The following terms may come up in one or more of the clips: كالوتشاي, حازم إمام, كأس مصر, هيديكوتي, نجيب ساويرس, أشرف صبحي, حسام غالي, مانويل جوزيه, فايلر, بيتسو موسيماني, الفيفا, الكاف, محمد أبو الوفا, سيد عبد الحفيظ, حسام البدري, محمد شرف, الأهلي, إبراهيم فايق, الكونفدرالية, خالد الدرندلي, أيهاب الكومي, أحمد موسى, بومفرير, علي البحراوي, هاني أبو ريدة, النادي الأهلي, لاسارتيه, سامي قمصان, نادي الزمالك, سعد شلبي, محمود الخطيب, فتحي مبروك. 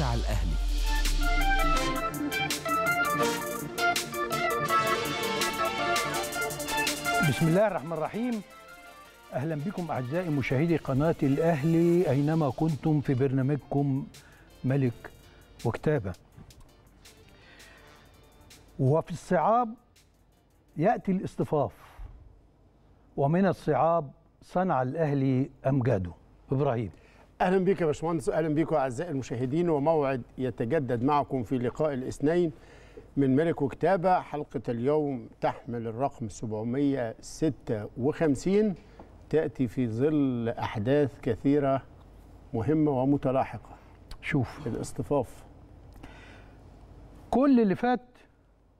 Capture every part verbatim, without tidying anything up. على الأهلي. بسم الله الرحمن الرحيم، أهلا بكم أعزائي مشاهدي قناة الأهلي أينما كنتم في برنامجكم ملك وكتابة. وفي الصعاب يأتي الاصطفاف، ومن الصعاب صنع الأهلي أمجاده. إبراهيم، اهلا بك يا باشمهندس، اهلا بكم اعزائي المشاهدين، وموعد يتجدد معكم في لقاء الاثنين من ملك وكتابه. حلقه اليوم تحمل الرقم سبعمئة وستة وخمسين، تاتي في ظل احداث كثيره مهمه ومتلاحقه. شوف الاصطفاف، كل اللي فات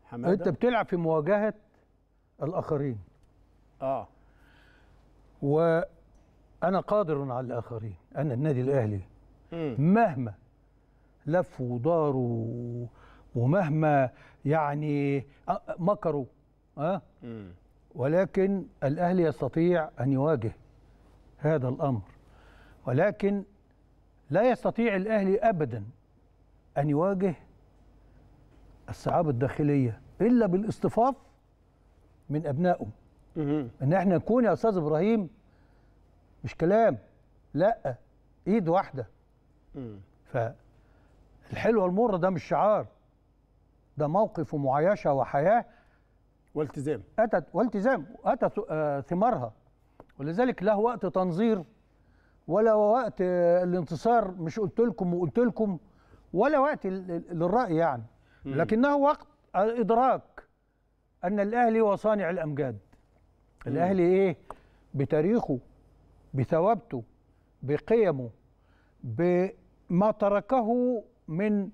حمادة. انت بتلعب في مواجهه الاخرين، اه و أنا قادر على الآخرين، أنا النادي الأهلي مهما لف وداروا ومهما يعني مكروا، أه؟ ولكن الأهلي يستطيع أن يواجه هذا الأمر، ولكن لا يستطيع الأهلي أبدا أن يواجه الصعاب الداخلية إلا بالاصطفاف من أبنائه. إن احنا نكون يا أستاذ إبراهيم مش كلام، لا ايد واحده. امم فالحلوه المره ده مش شعار، ده موقف ومعايشه وحياه والتزام، اتت والتزام اتت ثمارها، ولذلك له وقت تنظير ولا وقت الانتصار، مش قلت لكم وقلت لكم، ولا وقت للراي يعني، لكنه وقت ادراك ان الاهلي هو صانع الامجاد. الاهلي ايه بتاريخه، بثوابته، بقيمه، بما تركه من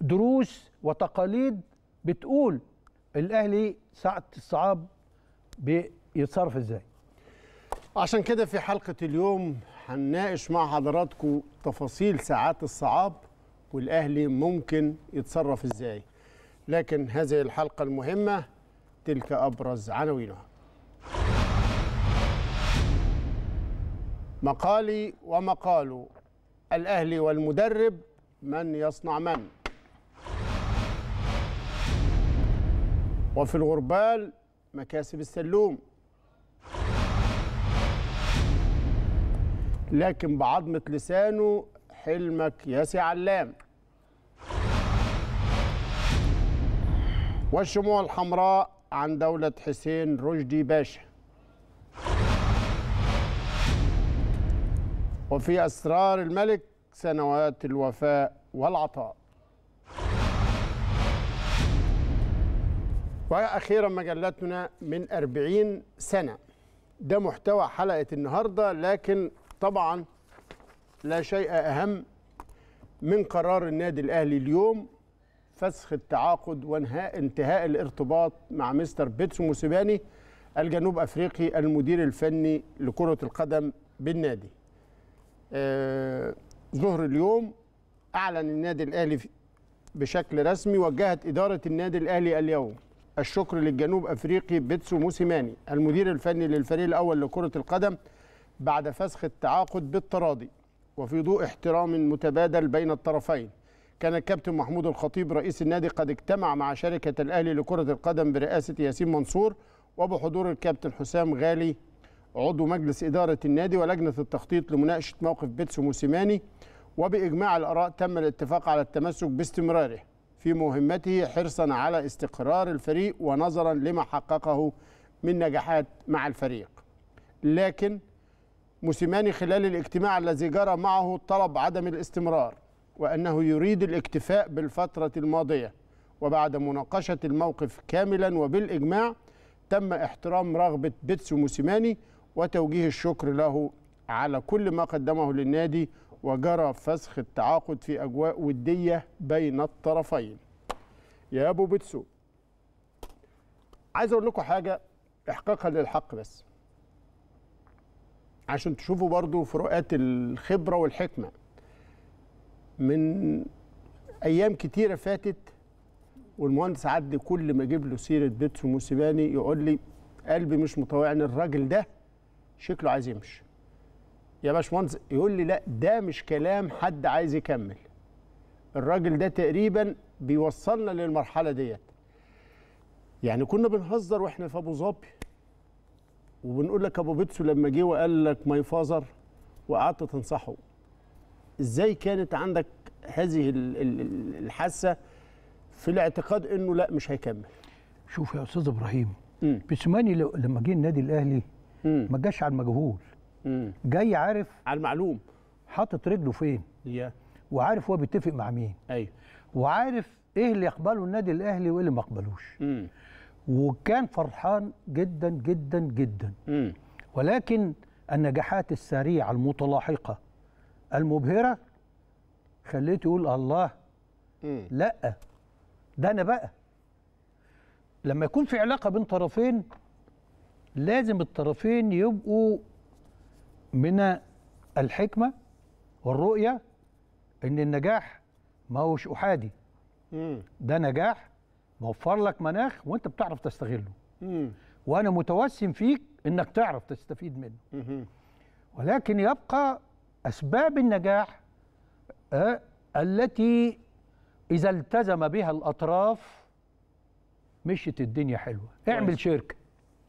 دروس وتقاليد بتقول الأهلي ساعة الصعاب بيتصرف ازاي. عشان كده في حلقة اليوم هنناقش مع حضراتكم تفاصيل ساعات الصعاب والأهلي ممكن يتصرف ازاي، لكن هذه الحلقة المهمة تلك أبرز عناوينها. مقالي ومقاله، الأهلي والمدرب، من يصنع من؟ وفي الغربال، مكاسب السلوم، لكن بعضمة لسانه، حلمك يا سي علام. والشموع الحمراء عن دولة حسين رشدي باشا. وفي أسرار الملك، سنوات الوفاء والعطاء. وأخيرا مجلتنا من أربعين سنة، ده محتوى حلقة النهاردة، لكن طبعا لا شيء أهم من قرار النادي الأهلي اليوم، فسخ التعاقد وانهاء انتهاء الارتباط مع مستر بيتسو موسيماني الجنوب أفريقي المدير الفني لكرة القدم بالنادي. آه، ظهر اليوم أعلن النادي الأهلي بشكل رسمي، وجهت إدارة النادي الأهلي اليوم الشكر للجنوب أفريقي بيتسو موسيماني المدير الفني للفريق الأول لكرة القدم بعد فسخ التعاقد بالتراضي، وفي ضوء احترام متبادل بين الطرفين. كان الكابتن محمود الخطيب رئيس النادي قد اجتمع مع شركة الأهلي لكرة القدم برئاسة ياسين منصور وبحضور الكابتن حسام غالي عضو مجلس إدارة النادي ولجنة التخطيط لمناقشة موقف بيتسو موسيماني، وبإجماع الآراء تم الاتفاق على التمسك باستمراره في مهمته حرصا على استقرار الفريق ونظرا لما حققه من نجاحات مع الفريق. لكن موسيماني خلال الاجتماع الذي جرى معه طلب عدم الاستمرار، وأنه يريد الاكتفاء بالفترة الماضية، وبعد مناقشة الموقف كاملا وبالإجماع تم احترام رغبة بيتسو موسيماني وتوجيه الشكر له على كل ما قدمه للنادي، وجرى فسخ التعاقد في أجواء ودية بين الطرفين. يا أبو بيتسو، عايز أقول لكم حاجة إحقاقا للحق، بس عشان تشوفوا برضو فروقات الخبرة والحكمة. من أيام كتيرة فاتت والمهندس عدلي كل ما أجيب له سيرة بيتسو موسيماني يقول لي قلبي مش مطوعني، الراجل ده شكله عايز يمشي يا باشمهندس، يقول لي لا ده مش كلام حد عايز يكمل. الراجل ده تقريبا بيوصلنا للمرحله ديت. يعني كنا بنهزر واحنا في ابو ظبي وبنقول لك ابو بيتسو لما جه وقال لك ماي فازر وقعدت تنصحه، ازاي كانت عندك هذه الحاسه في الاعتقاد انه لا مش هيكمل؟ شوف يا استاذ ابراهيم، بيتسوماني لما جه النادي الاهلي ما جاش على المجهول، جاي عارف على المعلوم، حاطط رجله فين yeah. وعارف هو بيتفق مع مين أيوه. وعارف ايه اللي يقبله النادي الاهلي وايه اللي ما يقبلوش. وكان فرحان جدا جدا جدا م. ولكن النجاحات السريعه المتلاحقه المبهره خليته يقول الله م. لا ده انا بقى. لما يكون في علاقه بين طرفين لازم الطرفين يبقوا من الحكمه والرؤيه ان النجاح ما هوش احادي، ده نجاح موفر لك مناخ وانت بتعرف تستغله، وانا متوسم فيك انك تعرف تستفيد منه، ولكن يبقى اسباب النجاح التي اذا التزم بها الاطراف مشت الدنيا حلوه. اعمل شركه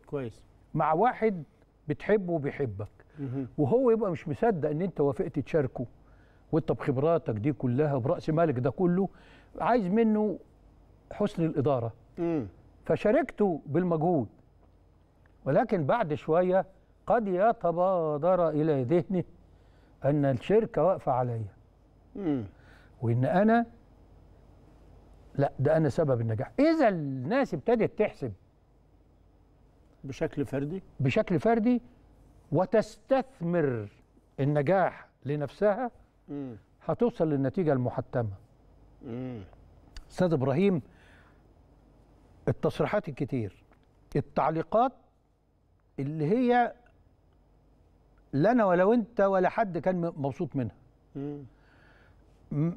كويس مع واحد بتحبه وبيحبك وهو يبقى مش مصدق ان انت وافقت تشاركه، وانت بخبراتك دي كلها براس مالك ده كله عايز منه حسن الاداره، فشاركته بالمجهود، ولكن بعد شويه قد يتبادر الى ذهنه ان الشركه واقفه عليا وان انا لا ده انا سبب النجاح. اذا الناس ابتدت تحسب بشكل فردي بشكل فردي وتستثمر النجاح لنفسها مم. هتوصل للنتيجة المحتمة. أستاذ إبراهيم، التصريحات الكتير، التعليقات اللي هي لنا ولو أنت ولا حد كان مبسوط منها مم.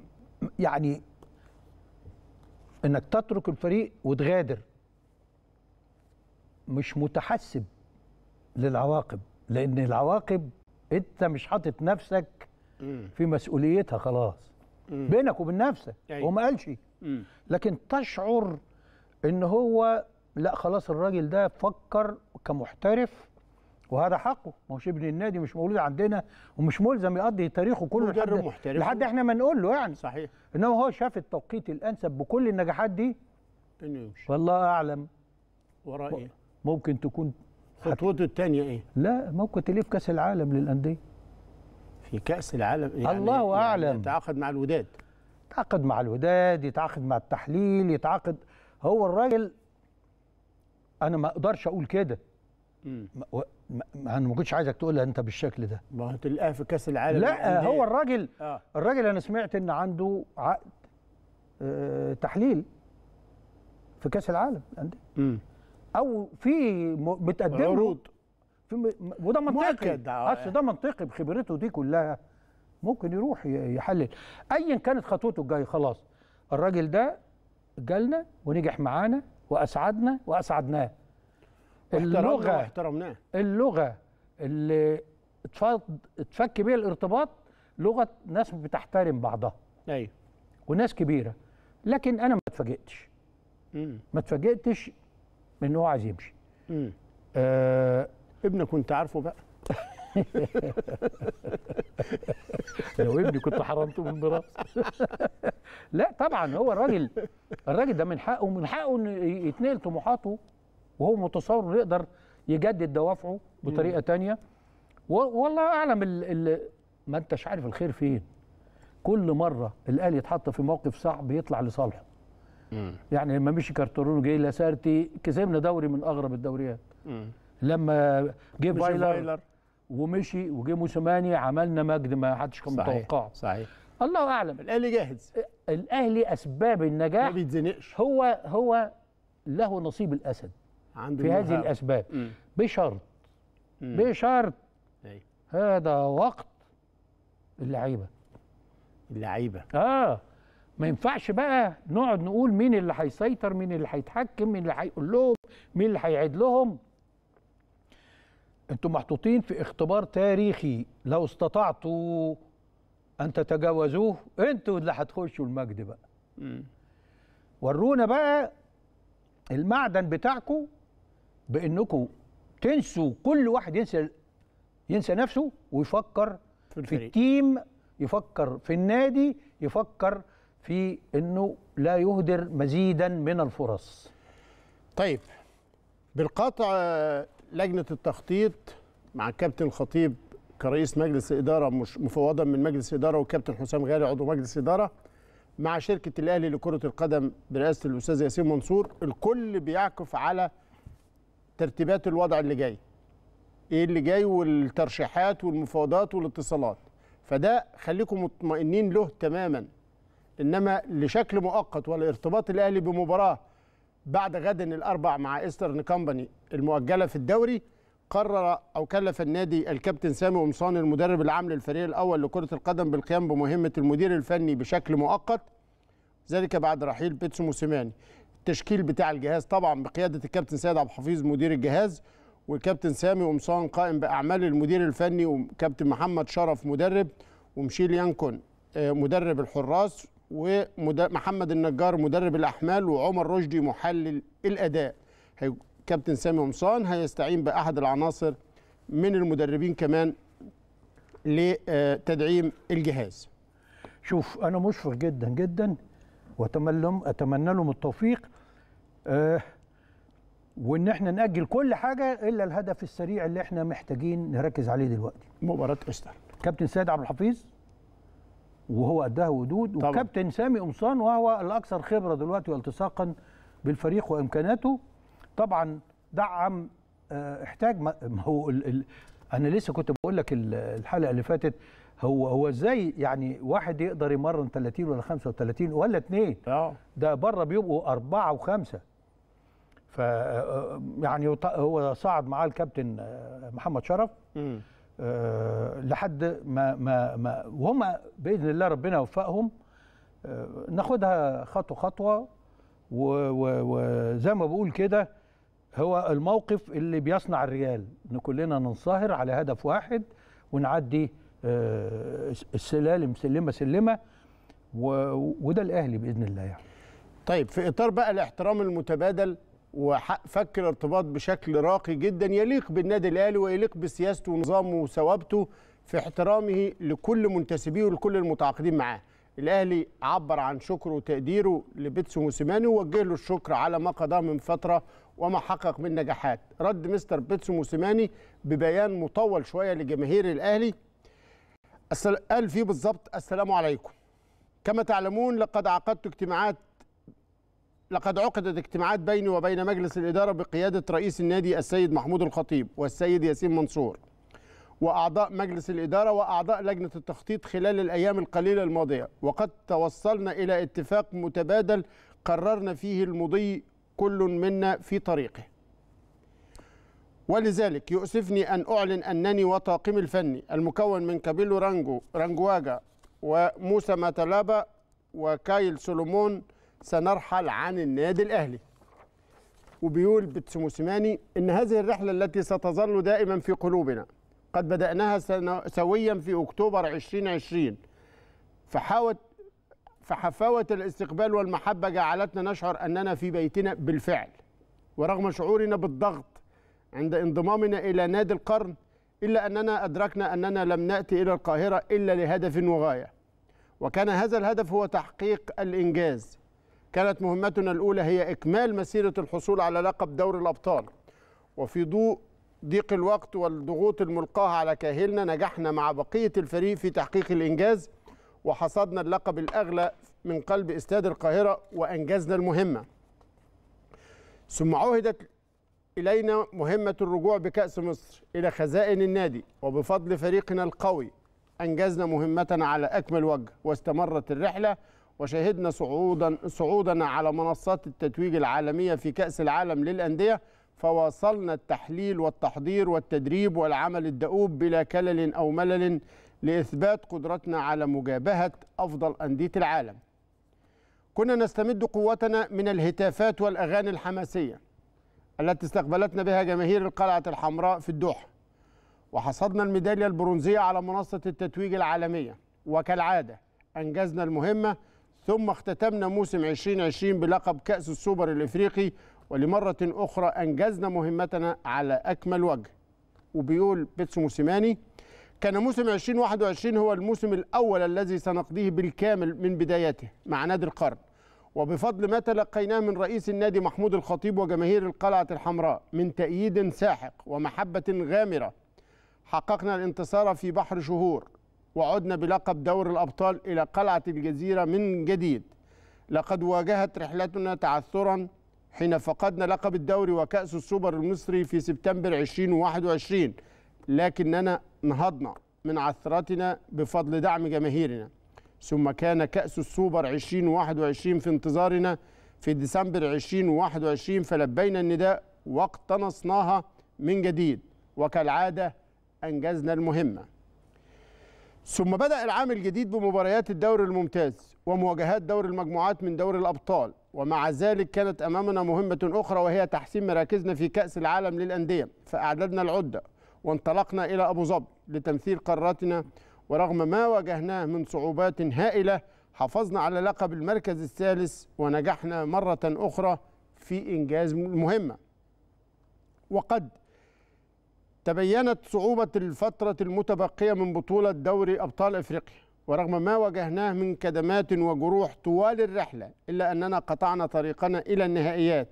يعني إنك تترك الفريق وتغادر مش متحسب للعواقب، لأن العواقب أنت مش حاطط نفسك في مسؤوليتها، خلاص بينك وبين نفسك هو ما قالش، لكن تشعر إن هو لا خلاص الراجل ده فكر كمحترف وهذا حقه، ما هوش ابن النادي مش مولود عندنا ومش ملزم يقضي تاريخه كله لحد لحد إحنا ما نقول له يعني صحيح، إنما هو شاف التوقيت الأنسب بكل النجاحات دي إنه يمشي. والله أعلم ورائي ممكن تكون خطوته الثانية إيه؟ لا ممكن تلف كأس العالم للأندية. في كأس العالم يعني الله أعلم يعني يتعاقد مع الوداد، يتعاقد مع الوداد، يتعاقد مع التحليل، يتعاقد. هو الراجل أنا ما أقدرش أقول كده، أنا ما كنتش عايزك تقولها أنت بالشكل ده، ما هو تلقاها في كأس العالم. لا هو الراجل آه. الراجل أنا سمعت إن عنده عقد آه تحليل في كأس العالم للأندية أو في متقدم عروض، وده منطقي، اصل ده منطقي بخبرته دي كلها، ممكن يروح يحلل ايا كانت خطوته الجايه. خلاص الراجل ده جالنا ونجح معانا واسعدنا واسعدناه، اللغه احترمناه، اللغه اللي اتفك بيها الارتباط لغه ناس بتحترم بعضها ايوه وناس كبيره، لكن انا ما اتفاجئتش ما اتفاجئتش ان هو عايز يمشي. امم آه ابني كنت عارفه بقى. لو ابني كنت حرمته من ميراث. لا طبعا هو الراجل الراجل ده من حقه من حقه انه يتنقل طموحاته، وهو متصور انه يقدر يجدد دوافعه بطريقه ثانيه، والله اعلم ال ال ما انتش عارف الخير فين. كل مره الاهلي يتحط في موقف صعب بيطلع لصالحه. يعني لما مشي كارترون جاي لاسارتي كسبنا دوري من اغرب الدوريات. لما جه بايلر ومشي وجه موسيماني عملنا مجد ما حدش كان متوقعه. صحيح الله اعلم. الاهلي جاهز، الاهلي اسباب النجاح ما بيتزنقش، هو هو له نصيب الاسد عنده في هذه الاسباب. مم. بشرط مم. بشرط أي. هذا وقت اللعيبه اللعيبه اه ما ينفعش بقى نقعد نقول مين اللي هيسيطر، مين اللي هيتحكم، مين اللي هيقول لهم، مين اللي هيعيد لهم. انتم محطوطين في اختبار تاريخي، لو استطعتوا أن تتجاوزوه، أنتوا اللي هتخشوا المجد بقى. مم. ورونا بقى المعدن بتاعكم بأنكم تنسوا، كل واحد ينسى ينسى نفسه ويفكر في, في التيم، يفكر في النادي، يفكر في أنه لا يهدر مزيدا من الفرص. طيب بالقطع لجنة التخطيط مع الكابتن الخطيب كرئيس مجلس إدارة مفوضا من مجلس إدارة، وكابتن حسام غالي عضو مجلس إدارة، مع شركة الأهلي لكرة القدم برئاسة الأستاذ ياسين منصور، الكل بيعكف على ترتيبات الوضع اللي جاي، إيه اللي جاي والترشيحات والمفاوضات والاتصالات، فده خليكم مطمئنين له تماما. إنما لشكل مؤقت ولا ارتباط الأهلي بمباراة بعد غد الأربع مع إيسترن كامباني المؤجلة في الدوري، قرر أو كلف النادي الكابتن سامي قمصان المدرب العام للفريق الأول لكرة القدم بالقيام بمهمة المدير الفني بشكل مؤقت، ذلك بعد رحيل بيتسو موسيماني. التشكيل بتاع الجهاز طبعا بقيادة الكابتن سيد عبد الحفيظ مدير الجهاز، والكابتن سامي قمصان قائم بأعمال المدير الفني، وكابتن محمد شرف مدرب، ومشيل يانكون مدرب الحراس، ومحمد النجار مدرب الأحمال، وعمر رشدي محلل الأداء. كابتن سامي قمصان هيستعين بأحد العناصر من المدربين كمان لتدعيم الجهاز. شوف أنا مشفق جدا جدا وأتمنى أتمنى لهم التوفيق، أه وإن احنا نأجل كل حاجة إلا الهدف السريع اللي احنا محتاجين نركز عليه دلوقتي، مباراة إيستر. كابتن سيد عبد الحفيظ وهو قدها ودود، وكابتن سامي قمصان وهو الأكثر خبرة دلوقتي والتصاقا بالفريق وإمكاناته. طبعا دعم احتاج، ما هو ال ال انا لسه كنت بقول لك الحلقه اللي فاتت، هو هو ازاي يعني واحد يقدر يمرن ثلاثين ولا خمسة وثلاثين ولا اثنين؟ اه ده بره بيبقوا اربعه وخمسه. ف يعني هو صعد معاه الكابتن محمد شرف أه لحد ما ما, ما وهم باذن الله ربنا يوفقهم. أه ناخدها خطوه خطوه، وزي ما بقول كده هو الموقف اللي بيصنع الريال، ان كلنا ننصهر على هدف واحد ونعدي السلالم سلمه سلمه، وده الاهلي باذن الله يعني. طيب في اطار بقى الاحترام المتبادل وفك الارتباط بشكل راقي جدا يليق بالنادي الاهلي ويليق بسياسته ونظامه وثوابته في احترامه لكل منتسبيه ولكل المتعاقدين معاه. الأهلي عبر عن شكره وتقديره لبيتسو موسيماني، ووجه له الشكر على ما قضاه من فترة وما حقق من نجاحات. رد مستر بيتسو موسيماني ببيان مطول شوية لجماهير الأهلي قال فيه بالظبط: السلام عليكم. كما تعلمون لقد عقدت اجتماعات لقد عقدت اجتماعات بيني وبين مجلس الإدارة بقيادة رئيس النادي السيد محمود الخطيب والسيد ياسين منصور وأعضاء مجلس الإدارة وأعضاء لجنة التخطيط خلال الأيام القليلة الماضية، وقد توصلنا إلى اتفاق متبادل قررنا فيه المضي كل منا في طريقه. ولذلك يؤسفني أن أعلن أنني وطاقمي الفني المكون من كابيلو رانجو رانجواجا وموسى ماتلابا وكايل سولومون سنرحل عن النادي الأهلي. وبيقول بيتسو موسيماني إن هذه الرحلة التي ستظل دائما في قلوبنا قد بدأناها سويا في أكتوبر ألفين وعشرين، فحاوت فحفاوة الاستقبال والمحبة جعلتنا نشعر أننا في بيتنا بالفعل، ورغم شعورنا بالضغط عند انضمامنا إلى نادي القرن إلا أننا أدركنا أننا لم نأتي إلى القاهرة إلا لهدف وغاية، وكان هذا الهدف هو تحقيق الإنجاز. كانت مهمتنا الأولى هي إكمال مسيرة الحصول على لقب دوري الأبطال، وفي ضوء ضيق الوقت والضغوط الملقاة على كاهلنا نجحنا مع بقية الفريق في تحقيق الإنجاز، وحصدنا اللقب الأغلى من قلب استاد القاهرة وأنجزنا المهمة. ثم عهدت إلينا مهمة الرجوع بكأس مصر إلى خزائن النادي، وبفضل فريقنا القوي أنجزنا مهمتنا على أكمل وجه، واستمرت الرحلة وشهدنا صعودا صعودنا على منصات التتويج العالمية في كأس العالم للأندية، فواصلنا التحليل والتحضير والتدريب والعمل الدؤوب بلا كلل أو ملل لإثبات قدرتنا على مجابهة أفضل أندية العالم. كنا نستمد قوتنا من الهتافات والأغاني الحماسية التي استقبلتنا بها جماهير القلعة الحمراء في الدوحة، وحصدنا الميدالية البرونزية على منصة التتويج العالمية، وكالعادة أنجزنا المهمة، ثم اختتمنا موسم عشرين عشرين بلقب كأس السوبر الإفريقي، ولمرة أخرى أنجزنا مهمتنا على أكمل وجه. وبيقول بيتسو موسيماني: كان موسم عشرين واحد وعشرين هو الموسم الأول الذي سنقضيه بالكامل من بدايته مع نادي القرن، وبفضل ما تلقيناه من رئيس النادي محمود الخطيب وجماهير القلعة الحمراء من تأييد ساحق ومحبة غامرة، حققنا الانتصار في بحر شهور، وعدنا بلقب دور الأبطال إلى قلعة الجزيرة من جديد. لقد واجهت رحلتنا تعثرا حين فقدنا لقب الدوري وكأس السوبر المصري في سبتمبر عشرين واحد وعشرين، لكننا نهضنا من عثرتنا بفضل دعم جماهيرنا. ثم كان كأس السوبر عشرين واحد وعشرين في انتظارنا في ديسمبر عشرين واحد وعشرين، فلبينا النداء واقتنصناها من جديد، وكالعادة أنجزنا المهمة. ثم بدأ العام الجديد بمباريات الدوري الممتاز ومواجهات دوري المجموعات من دوري الأبطال، ومع ذلك كانت أمامنا مهمة أخرى وهي تحسين مراكزنا في كأس العالم للأندية، فأعددنا العدة وانطلقنا إلى أبو ظبي لتمثيل قارتنا. ورغم ما واجهناه من صعوبات هائلة حافظنا على لقب المركز الثالث ونجحنا مرة أخرى في إنجاز المهمة. وقد تبينت صعوبة الفترة المتبقية من بطولة دوري أبطال أفريقيا، ورغم ما واجهناه من كدمات وجروح طوال الرحلة إلا أننا قطعنا طريقنا إلى النهائيات.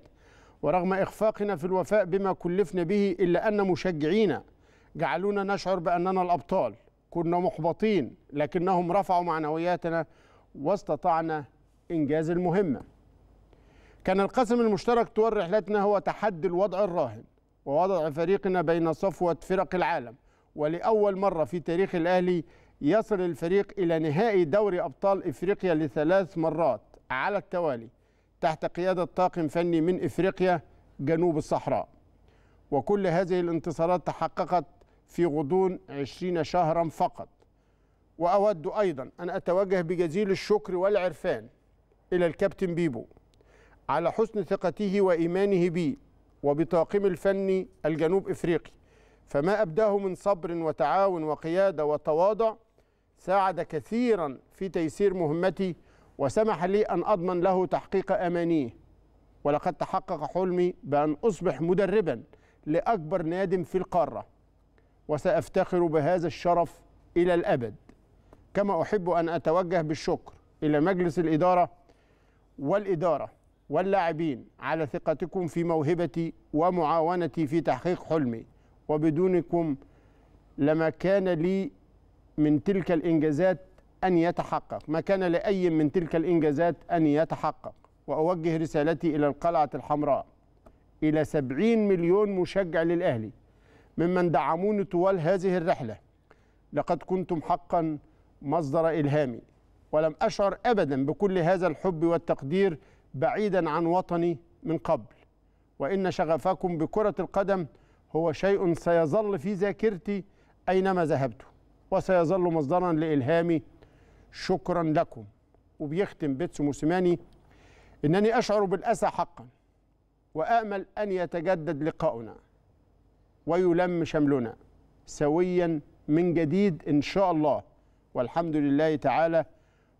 ورغم إخفاقنا في الوفاء بما كلفنا به إلا أن مشجعينا جعلونا نشعر بأننا الأبطال. كنا محبطين لكنهم رفعوا معنوياتنا واستطعنا إنجاز المهمة. كان القسم المشترك طوال رحلتنا هو تحدي الوضع الراهن ووضع فريقنا بين صفوة فرق العالم، ولأول مرة في تاريخ الأهلي يصل الفريق إلى نهائي دوري أبطال إفريقيا لثلاث مرات على التوالي تحت قيادة طاقم فني من إفريقيا جنوب الصحراء. وكل هذه الانتصارات تحققت في غضون عشرين شهرا فقط. وأود أيضا أن أتوجه بجزيل الشكر والعرفان إلى الكابتن بيبو على حسن ثقته وإيمانه بي وبطاقم الفني الجنوب إفريقي، فما أبداه من صبر وتعاون وقيادة وتواضع ساعد كثيرا في تيسير مهمتي وسمح لي أن أضمن له تحقيق أمانيه. ولقد تحقق حلمي بأن أصبح مدربا لأكبر نادم في القارة، وسأفتخر بهذا الشرف إلى الأبد. كما أحب أن أتوجه بالشكر إلى مجلس الإدارة والإدارة واللاعبين على ثقتكم في موهبتي ومعاونتي في تحقيق حلمي، وبدونكم لما كان لي من تلك الإنجازات أن يتحقق ما كان لأي من تلك الإنجازات أن يتحقق. وأوجه رسالتي إلى القلعة الحمراء، إلى سبعين مليون مشجع للأهلي ممن دعموني طوال هذه الرحلة. لقد كنتم حقا مصدر إلهامي، ولم أشعر أبدا بكل هذا الحب والتقدير بعيدا عن وطني من قبل. وإن شغفكم بكرة القدم هو شيء سيظل في ذاكرتي أينما ذهبت، وسيظل مصدرا لإلهامي. شكرا لكم. وبيختم بيتسو موسيماني: إنني أشعر بالأسى حقا، وأأمل أن يتجدد لقاؤنا ويلم شملنا سويا من جديد إن شاء الله، والحمد لله تعالى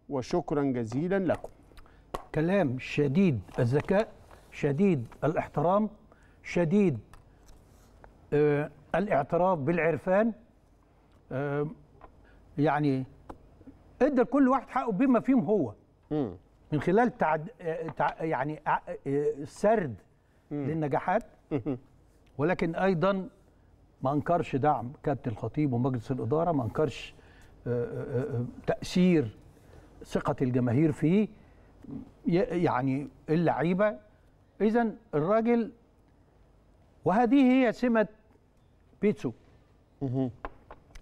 وشكرا جزيلا لكم. كلام شديد الذكاء، شديد الاحترام، شديد آه الاعتراف بالعرفان. آه يعني ادى كل واحد حقه بما فيهم هو م. من خلال تعد... تع... يعني سرد م. للنجاحات، ولكن أيضا ما أنكرش دعم كابتن الخطيب ومجلس الإدارة، ما أنكرش تأثير ثقة الجماهير فيه، يعني اللعيبة. إذا الراجل، وهذه هي سمة بيتسو،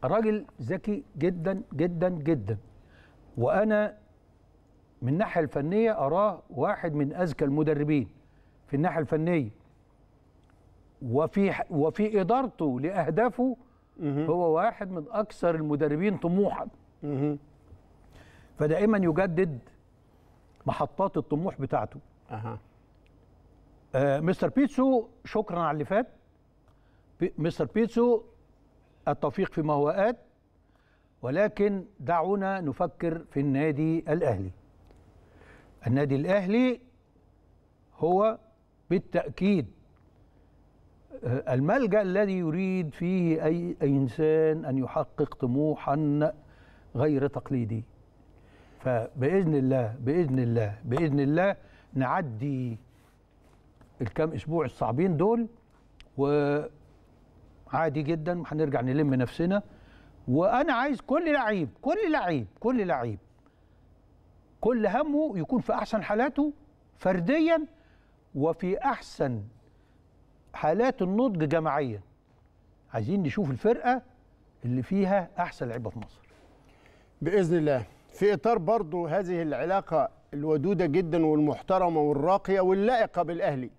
الراجل ذكي جدا جدا جدا، وأنا من الناحية الفنية أراه واحد من أذكى المدربين في الناحية الفنية، وفي وفي ادارته لاهدافه هو واحد من اكثر المدربين طموحا. فدائما يجدد محطات الطموح بتاعته. اها آه مستر بيتسو، شكرا على اللي فات. بي مستر بيتسو، التوفيق فيما هو آت، ولكن دعونا نفكر في النادي الأهلي. النادي الأهلي هو بالتأكيد الملجأ الذي يريد فيه أي إنسان أن يحقق طموحا غير تقليدي. فبإذن الله بإذن الله بإذن الله نعدي الكام أسبوع الصعبين دول وعادي جدا هنرجع نلم نفسنا. وأنا عايز كل لعيب كل لعيب كل لعيب كل همه يكون في أحسن حالاته فرديا وفي أحسن حالات النضج جماعيا. عايزين نشوف الفرقة اللي فيها أحسن لعيبة في مصر بإذن الله. في إطار برضو هذه العلاقة الودودة جدا والمحترمة والراقية واللائقة بالأهلي،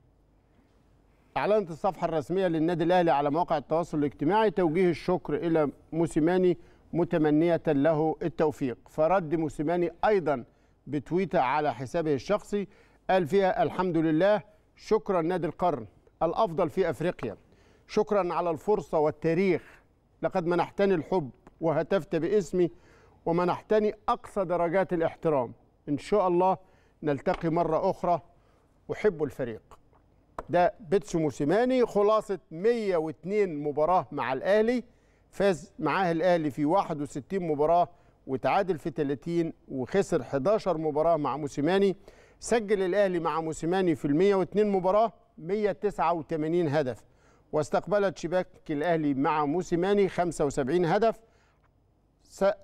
أعلنت الصفحة الرسمية للنادي الأهلي على مواقع التواصل الاجتماعي توجيه الشكر إلى موسيماني متمنية له التوفيق. فرد موسيماني أيضا بتويته على حسابه الشخصي قال فيها: الحمد لله، شكرا نادي القرن الأفضل في أفريقيا، شكرا على الفرصة والتاريخ، لقد منحتني الحب وهتفت باسمي ومنحتني أقصى درجات الاحترام، إن شاء الله نلتقي مرة أخرى، أحب الفريق. ده بيتسو موسيماني. خلاصة مئة واثنين مباراة مع الأهلي، فاز معاه الأهلي في واحد وستين مباراة وتعادل في ثلاثين وخسر إحدى عشرة مباراة مع موسيماني. سجل الأهلي مع موسيماني في ال مئة واثنين مباراة مئة وتسعة وثمانين هدف، واستقبلت شباك الأهلي مع موسيماني خمسة وسبعين هدف.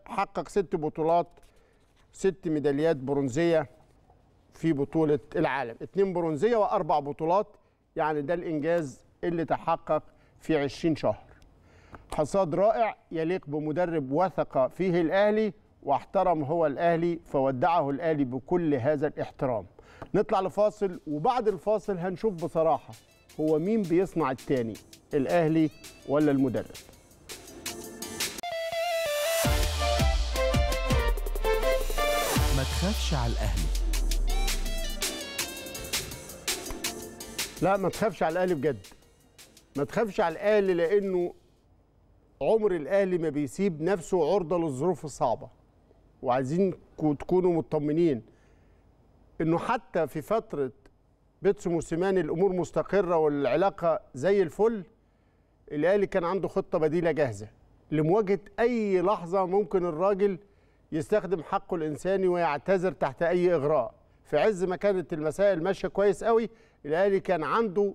حقق ست بطولات، ست ميداليات برونزية في بطولة العالم، اثنين برونزية وأربع بطولات، يعني ده الإنجاز اللي تحقق في عشرين شهر. حصاد رائع يليق بمدرب وثق فيه الأهلي واحترم هو الأهلي، فودعه الأهلي بكل هذا الاحترام. نطلع لفاصل، وبعد الفاصل هنشوف بصراحة هو مين بيصنع التاني، الأهلي ولا المدرب. ما تخافش على الأهلي. لا، ما تخافش على الأهلي بجد، ما تخافش على الأهلي، لأنه عمر الأهلي ما بيسيب نفسه عرضة للظروف الصعبة. وعايزين تكونوا مطمنين انه حتى في فتره بيتسو موسيماني الامور مستقره والعلاقه زي الفل، الاهلي كان عنده خطه بديله جاهزه لمواجهه اي لحظه ممكن الراجل يستخدم حقه الانساني ويعتذر تحت اي اغراء. في عز ما كانت المسائل ماشيه كويس قوي، الاهلي كان عنده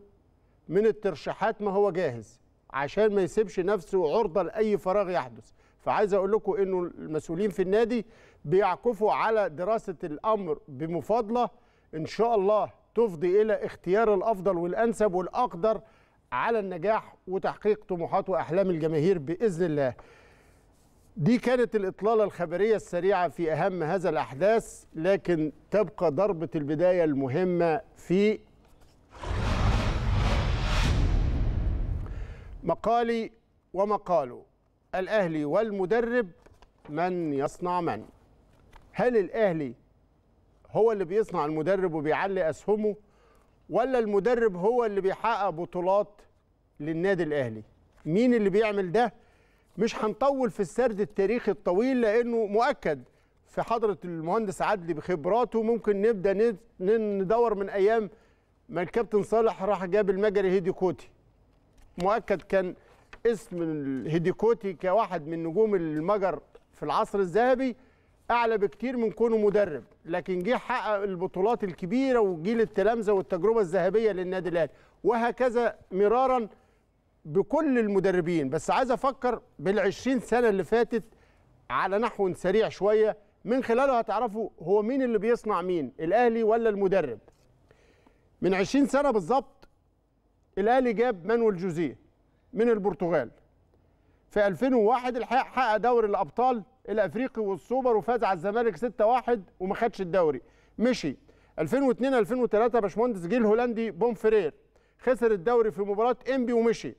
من الترشيحات ما هو جاهز عشان ما يسيبش نفسه عرضه لاي فراغ يحدث. فعايز اقول لكم انه المسؤولين في النادي بيعكفوا على دراسه الامر بمفاضله ان شاء الله تفضي الى اختيار الافضل والانسب والاقدر على النجاح وتحقيق طموحات واحلام الجماهير باذن الله. دي كانت الاطلاله الخبريه السريعه في اهم هذا الاحداث، لكن تبقى ضربه البدايه المهمه في مقالي ومقاله: الأهلي والمدرب، من يصنع من؟ هل الأهلي هو اللي بيصنع المدرب وبيعلي أسهمه، ولا المدرب هو اللي بيحقق بطولات للنادي الأهلي؟ مين اللي بيعمل ده؟ مش هنطول في السرد التاريخي الطويل لأنه مؤكد في حضرة المهندس عدلي بخبراته. ممكن نبدأ ندور من أيام ما الكابتن صالح راح جاب المجري هيدي كوتي. مؤكد كان اسم الهيديكوتي كواحد من نجوم المجر في العصر الذهبي اعلى بكتير من كونه مدرب، لكن جه حقق البطولات الكبيره وجيل التلامذه والتجربه الذهبيه للنادي الاهلي، وهكذا مرارا بكل المدربين. بس عايز افكر بالعشرين سنه اللي فاتت على نحو سريع شويه من خلاله هتعرفوا هو مين اللي بيصنع مين، الاهلي ولا المدرب. من عشرين سنه بالظبط الاهلي جاب مانويل جوزيه من البرتغال. في ألفين وواحد الحقيقه حقق دوري الابطال الافريقي والسوبر وفاز على الزمالك ستة واحد وما خدش الدوري، مشي. ألفين واثنين ألفين وثلاثة باشمهندس جه الهولندي بوم فرير، خسر الدوري في مباراه انبي ومشي.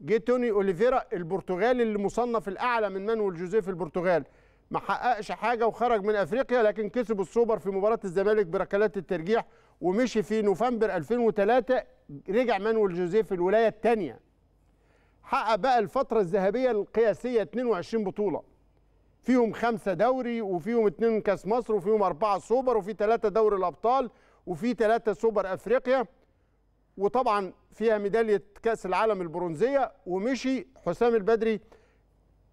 جه توني اوليفيرا البرتغالي اللي مصنف الاعلى من مانويل جوزيه في البرتغال، ما حققش حاجه وخرج من افريقيا، لكن كسب السوبر في مباراه الزمالك بركلات الترجيح ومشي. في نوفمبر ألفين وثلاثة رجع مانويل جوزيه في الولايه الثانيه، حقق بقى الفترة الذهبية القياسية اثنين وعشرين بطولة، فيهم خمسة دوري وفيهم اتنين كاس مصر وفيهم أربعة سوبر وفي ثلاثة دوري الأبطال وفي ثلاثة سوبر أفريقيا وطبعا فيها ميدالية كاس العالم البرونزية. ومشي حسام البدري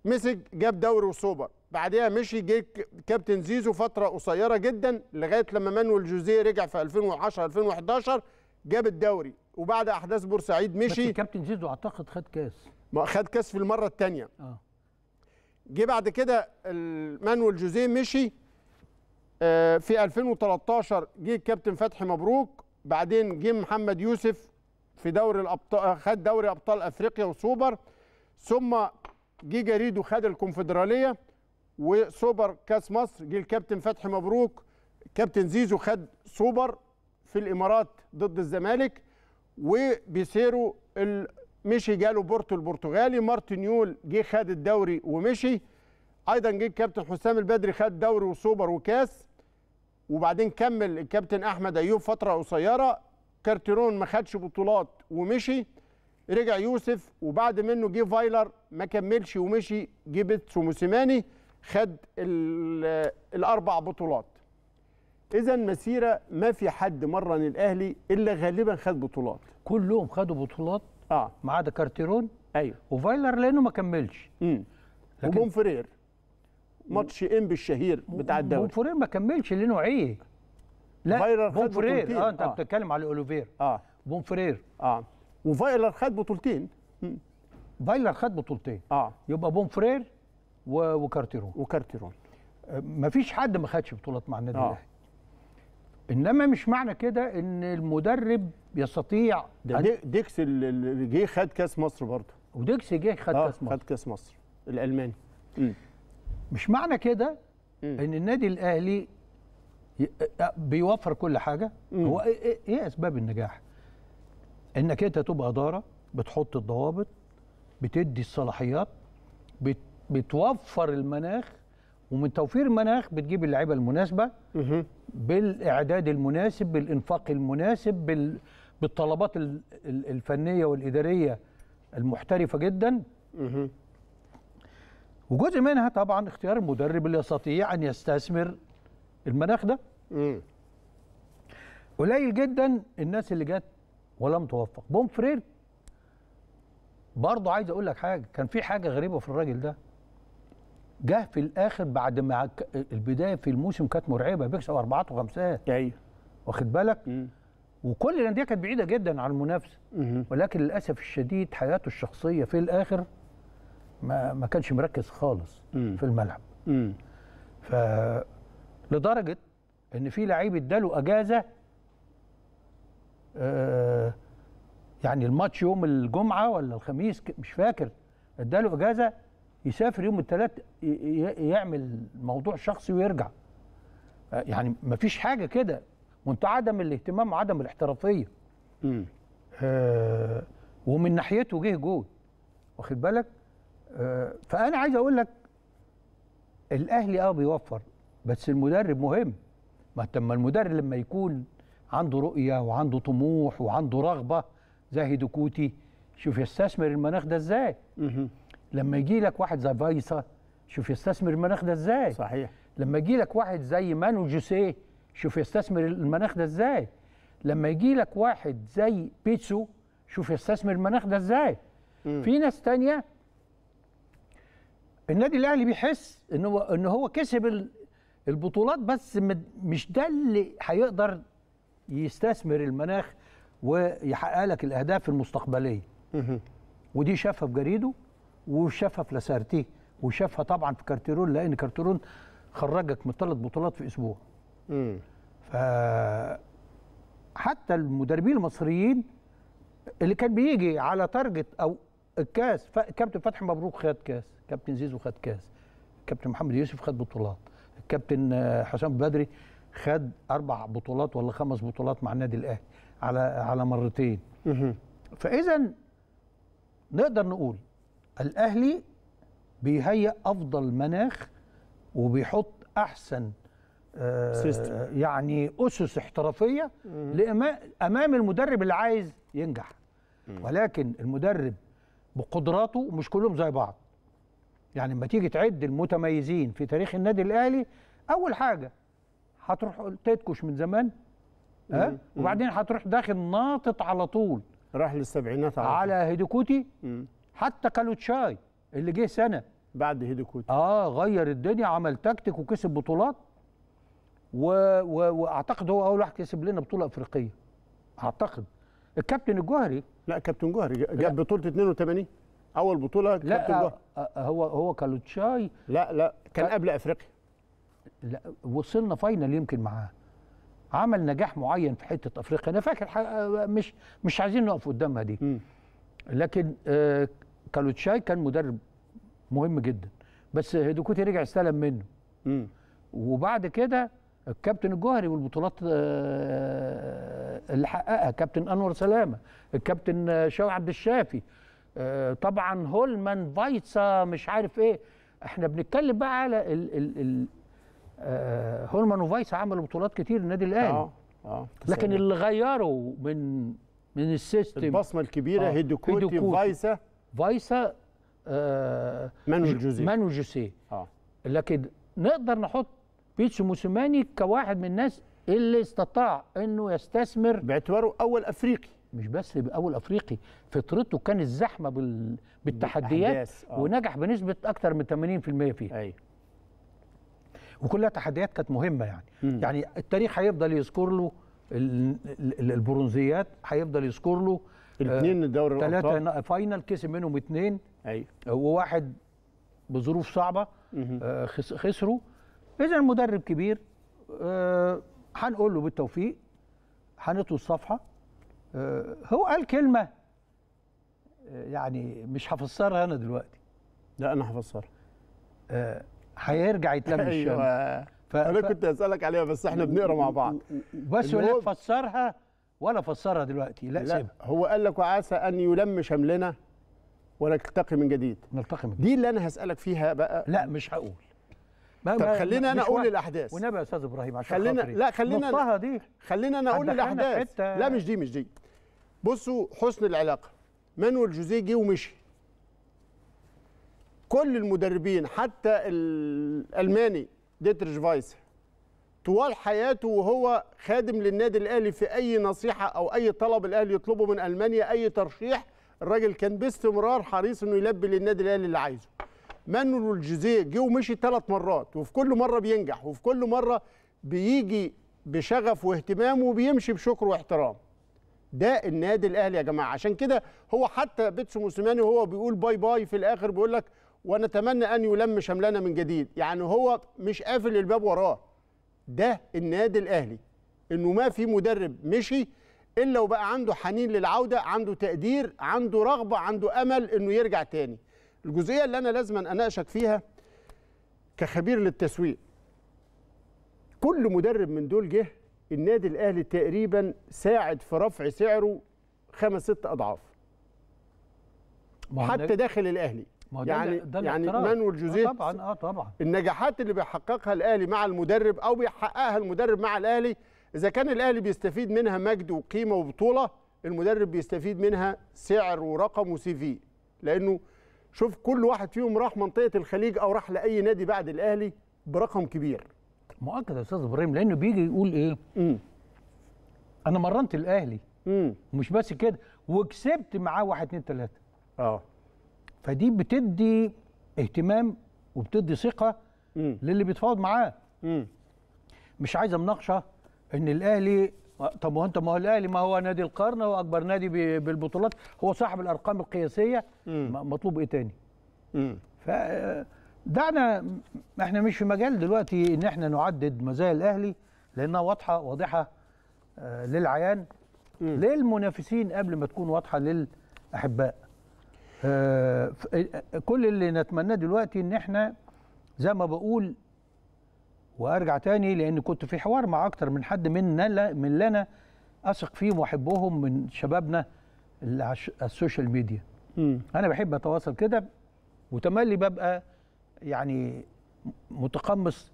مسك جاب دوري وسوبر، بعدها مشي جه كابتن زيزو فترة قصيرة جدا لغاية لما مانويل جوزيه رجع في ألفين وعشرة ألفين وحداشر جاب الدوري، وبعد أحداث بورسعيد مشي. بس كابتن زيزو أعتقد خد كاس، ما خد كاس في المرة الثانية. اه جه بعد كده مانويل جوزيه مشي في ألفين وتلتاشر، جه الكابتن فتحي مبروك، بعدين جه محمد يوسف في دوري الابطال خد دوري ابطال افريقيا وسوبر، ثم جه جريدو خد الكونفدراليه وسوبر كاس مصر، جه الكابتن فتحي مبروك كابتن زيزو خد سوبر في الامارات ضد الزمالك، وبيسيرو مشي جاله بورتو البرتغالي، مارتينيول جه خد الدوري ومشي، ايضا جه الكابتن حسام البدري خد دوري وسوبر وكاس، وبعدين كمل الكابتن احمد ايوب فتره قصيره، كارتيرون ما خدش بطولات ومشي، رجع يوسف وبعد منه جه فايلر ما كملش ومشي، جه بيتسو موسيماني خد الاربع بطولات. اذا مسيره ما في حد مرن الاهلي الا غالبا خد بطولات، كلهم خدوا بطولات اه ما عدا كارتيرون ايوه وفايلر لانه ما كملش. امم وبومفرير ماتش انبي الشهير بتاع الدوري بومفرير ما كملش لانه عيه. لا بومفرير اه انت آه. بتتكلم على اوليفير اه بومفرير اه وفايلر خد بطولتين. فايلر خد بطولتين اه يبقى بومفرير وكارتيرون وكارتيرون آه ما فيش حد ما خدش بطولات مع النادي آه. الاهلي. انما مش معنى كده ان المدرب يستطيع ده أن... ديكس اللي جه خد كاس مصر برضه، وديكس جه خد آه. كاس مصر، خد كاس مصر الالماني. م. مش معنى كده ان النادي الاهلي بيوفر كل حاجه. مم. هو ايه اسباب النجاح؟ انك انت تبقى اداره بتحط الضوابط، بتدي الصلاحيات، بت بتوفر المناخ، ومن توفير المناخ بتجيب اللعيبه المناسبه. مم. بالاعداد المناسب، بالانفاق المناسب، بال بالطلبات الفنيه والاداريه المحترفه جدا. مم. وجزء منها طبعا اختيار المدرب اللي يستطيع ان يستثمر المناخ ده. امم قليل جدا الناس اللي جت ولم توفق. بومفرير برضه عايز اقول لك حاجه، كان في حاجه غريبه في الراجل ده، جه في الاخر بعد ما البدايه في الموسم كانت مرعبه، بيكسب اربعات وخمسات. ايوه واخد بالك؟ مم. وكل الانديه كانت بعيده جدا عن المنافسه، ولكن للاسف الشديد حياته الشخصيه في الاخر ما ما كانش مركز خالص. مم. في الملعب. امم ف لدرجه ان في لعيب اداله اجازه آه يعني الماتش يوم الجمعه ولا الخميس مش فاكر، اداله اجازه يسافر يوم الثلاث يعمل موضوع شخصي ويرجع. آه يعني ما فيش حاجه كده، وانت عدم الاهتمام وعدم الاحترافيه. امم آه ومن ناحيته جه جول واخد بالك. فأنا عايز أقول لك الأهلي أه بيوفر، بس المدرب مهم. ما تم المدرب لما يكون عنده رؤية وعنده طموح وعنده رغبة زي هيدوكوتي، شوف يستثمر المناخ ده إزاي. لما يجي لك واحد زي فايسا، شوف يستثمر المناخ ده إزاي. صحيح. لما يجي لك واحد زي مانو جوسيه، شوف يستثمر المناخ ده إزاي. لما يجي لك واحد زي بيتسو، شوف يستثمر المناخ ده إزاي. في ناس تانية النادي الاهلي بيحس ان هو ان هو كسب البطولات، بس مش ده اللي هيقدر يستثمر المناخ ويحقق لك الاهداف المستقبليه. ودي شافها في جريده، وشافها في لاسارتيه، وشافها طبعا في كارتيرون، لان كارتيرون خرجك من ثلاث بطولات في اسبوع. ف حتى المدربين المصريين اللي كان بيجي على تارجت او الكاس، كابتن فتحي مبروك خد كاس، كابتن زيزو خد كاس، كابتن محمد يوسف خد بطولات، الكابتن حسام بدري خد اربع بطولات ولا خمس بطولات مع النادي الاهلي على على مرتين. فاذا نقدر نقول الاهلي بيهيئ افضل مناخ وبيحط احسن آه يعني اسس احترافيه امام المدرب اللي عايز ينجح. ولكن المدرب بقدراته مش كلهم زي بعض، يعني لما تيجي تعد المتميزين في تاريخ النادي الاهلي اول حاجه هتروح تتكش من زمان ها أه؟ وبعدين هتروح داخل ناطط على طول راح للسبعينات على, على هيديكوتي حتى كالوتشاي اللي جه سنه بعد هيديكوتي اه غير الدنيا عمل تكتيك وكسب بطولات و... و... واعتقد هو اول واحد كسب لنا بطوله افريقيه اعتقد الكابتن الجوهري لا كابتن جوهري جاب بطوله اتنين وتمانين اول بطوله كابتن جوهري لا هو هو كالوتشاي لا لا كان قبل افريقيا لا وصلنا فاينل يمكن معاه عمل نجاح معين في حته افريقيا انا فاكر مش مش عايزين نقف قدامها دي م. لكن آه كالوتشاي كان مدرب مهم جدا بس هيديكوتي رجع استلم منه م. وبعد كده الكابتن الجوهري والبطولات آه اللي حققها كابتن انور سلامه الكابتن شوقي عبد الشافي آه طبعا هولمان فايتسا مش عارف ايه احنا بنتكلم بقى على ال ال ال آه هولمان وفايسا عملوا بطولات كتير النادي الاهلي اه اه لكن اللي غيروا من من السيستم البصمه الكبيره آه هيديكوتي فايسا فايسا آه مانو جوزيه مانو جوزيه اه لكن نقدر نحط بيتسو موسيماني كواحد من الناس اللي استطاع انه يستثمر باعتباره اول افريقي مش بس اول افريقي فطرته كانت زحمه بال... بالتحديات آه. ونجح بنسبه اكثر من تمانين في المية فيها ايوه وكلها تحديات كانت مهمه يعني مم. يعني التاريخ هيفضل يذكر له البرونزيات هيفضل يذكر له الاثنين آه دوري الابطال ثلاثه فاينل كسب منهم اثنين ايوه وواحد بظروف صعبه آه خسروا اذا المدرب كبير هنقول آه له بالتوفيق هنطوي الصفحه آه هو قال كلمه آه يعني مش هفسرها انا دلوقتي لا انا هفسرها آه هيرجع يتلم الشمل ايوه ف... انا كنت هسألك عليها بس احنا بنقرا مع بعض بس ولا فسرها ولا فسرها دلوقتي لا, لا سيبها هو قال لك وعسى ان يلم شملنا ونلتقي من جديد نلتقي من جديد دي اللي انا هسألك فيها بقى لا مش هقول طب خلينا انا اقول الاحداث ونبقى يا استاذ ابراهيم عشان خلينا لا خلينا نقطها دي خلينا انا اقول الاحداث لا مش دي مش دي بصوا حسن العلاقه مانويل جوزيه جه ومشي كل المدربين حتى الالماني ديتريش فايس طوال حياته وهو خادم للنادي الاهلي في اي نصيحه او اي طلب الاهلي يطلبه من المانيا اي ترشيح الراجل كان باستمرار حريص انه يلبي للنادي الاهلي اللي عايزه. مانويل جوزيه جه ومشي ثلاث مرات وفي كل مره بينجح وفي كل مره بيجي بشغف واهتمام وبيمشي بشكر واحترام. ده النادي الاهلي يا جماعه عشان كده هو حتى بيتسو موسيماني وهو بيقول باي باي في الاخر بيقول لك ونتمنى أن يلم شملنا من جديد يعني هو مش قافل الباب وراه ده النادي الأهلي إنه ما في مدرب مشي إلا وبقى عنده حنين للعودة عنده تقدير عنده رغبة عنده أمل إنه يرجع تاني الجزئية اللي أنا لازم أناقشك فيها كخبير للتسويق كل مدرب من دول جه النادي الأهلي تقريبا ساعد في رفع سعره خمس ست أضعاف حتى داخل الأهلي يعني ده يعني مانويل جوزيه آه طبعا اه طبعا النجاحات اللي بيحققها الاهلي مع المدرب او بيحققها المدرب مع الاهلي اذا كان الاهلي بيستفيد منها مجد وقيمه وبطوله المدرب بيستفيد منها سعر ورقم وسي في لانه شوف كل واحد فيهم راح منطقه الخليج او راح لاي نادي بعد الاهلي برقم كبير مؤكد يا استاذ ابراهيم لانه بيجي يقول ايه امم انا مرنت الاهلي امم مش بس كده وكسبت معاه واحد اتنين تلاته اه فدي بتدي اهتمام وبتدي ثقه مم. للي بيتفاوض معاه. مم. مش عايزه مناقشه ان الاهلي طب وانت ما هو الاهلي ما هو نادي القرن هو اكبر نادي بالبطولات هو صاحب الارقام القياسيه مم. مطلوب ايه تاني؟ امم فدعنا احنا مش في مجال دلوقتي ان احنا نعدد مزايا الاهلي لانها واضحه واضحه للعيان مم. للمنافسين قبل ما تكون واضحه للاحباء. آه كل اللي نتمناه دلوقتي ان احنا زي ما بقول وارجع تاني لان كنت في حوار مع اكتر من حد من من اللي انا اثق فيهم واحبهم من شبابنا اللي على السوشيال ميديا. م. انا بحب اتواصل كده وتملي ببقى يعني متقمص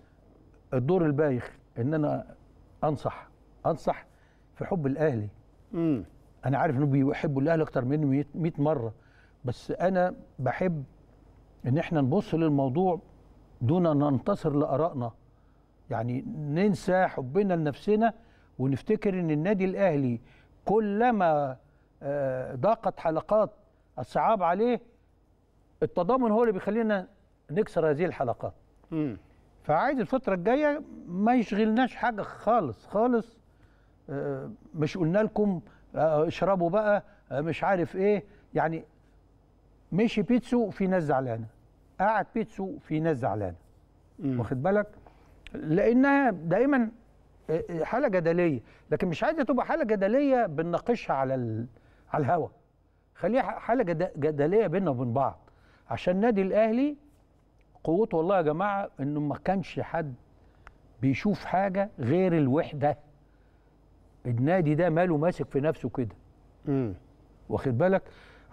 الدور البايخ ان انا انصح انصح في حب الاهلي. م. انا عارف انه بيحبوا الاهلي اكتر مني مية مره بس أنا بحب ان احنا نبص للموضوع دون ان ننتصر لارائنا، يعني ننسى حبنا لنفسنا ونفتكر ان النادي الاهلي كلما ضاقت حلقات الصعاب عليه التضامن هو اللي بيخلينا نكسر هذه الحلقات. امم فعايز الفتره الجايه ما يشغلناش حاجه خالص خالص، مش قلنا لكم اشربوا بقى مش عارف ايه، يعني مشي بيتسو في ناس زعلانه، قعد بيتسو في ناس زعلانه، واخد بالك، لانها دايما حاله جدليه، لكن مش عايزه تبقى حاله جدليه بنناقشها على ال... على الهوا، خليها حاله جد... جدليه بينا وبين بعض، عشان النادي الاهلي قوته والله يا جماعه انه ما كانش حد بيشوف حاجه غير الوحده. النادي ده ماله ماسك في نفسه كده. امم واخد بالك؟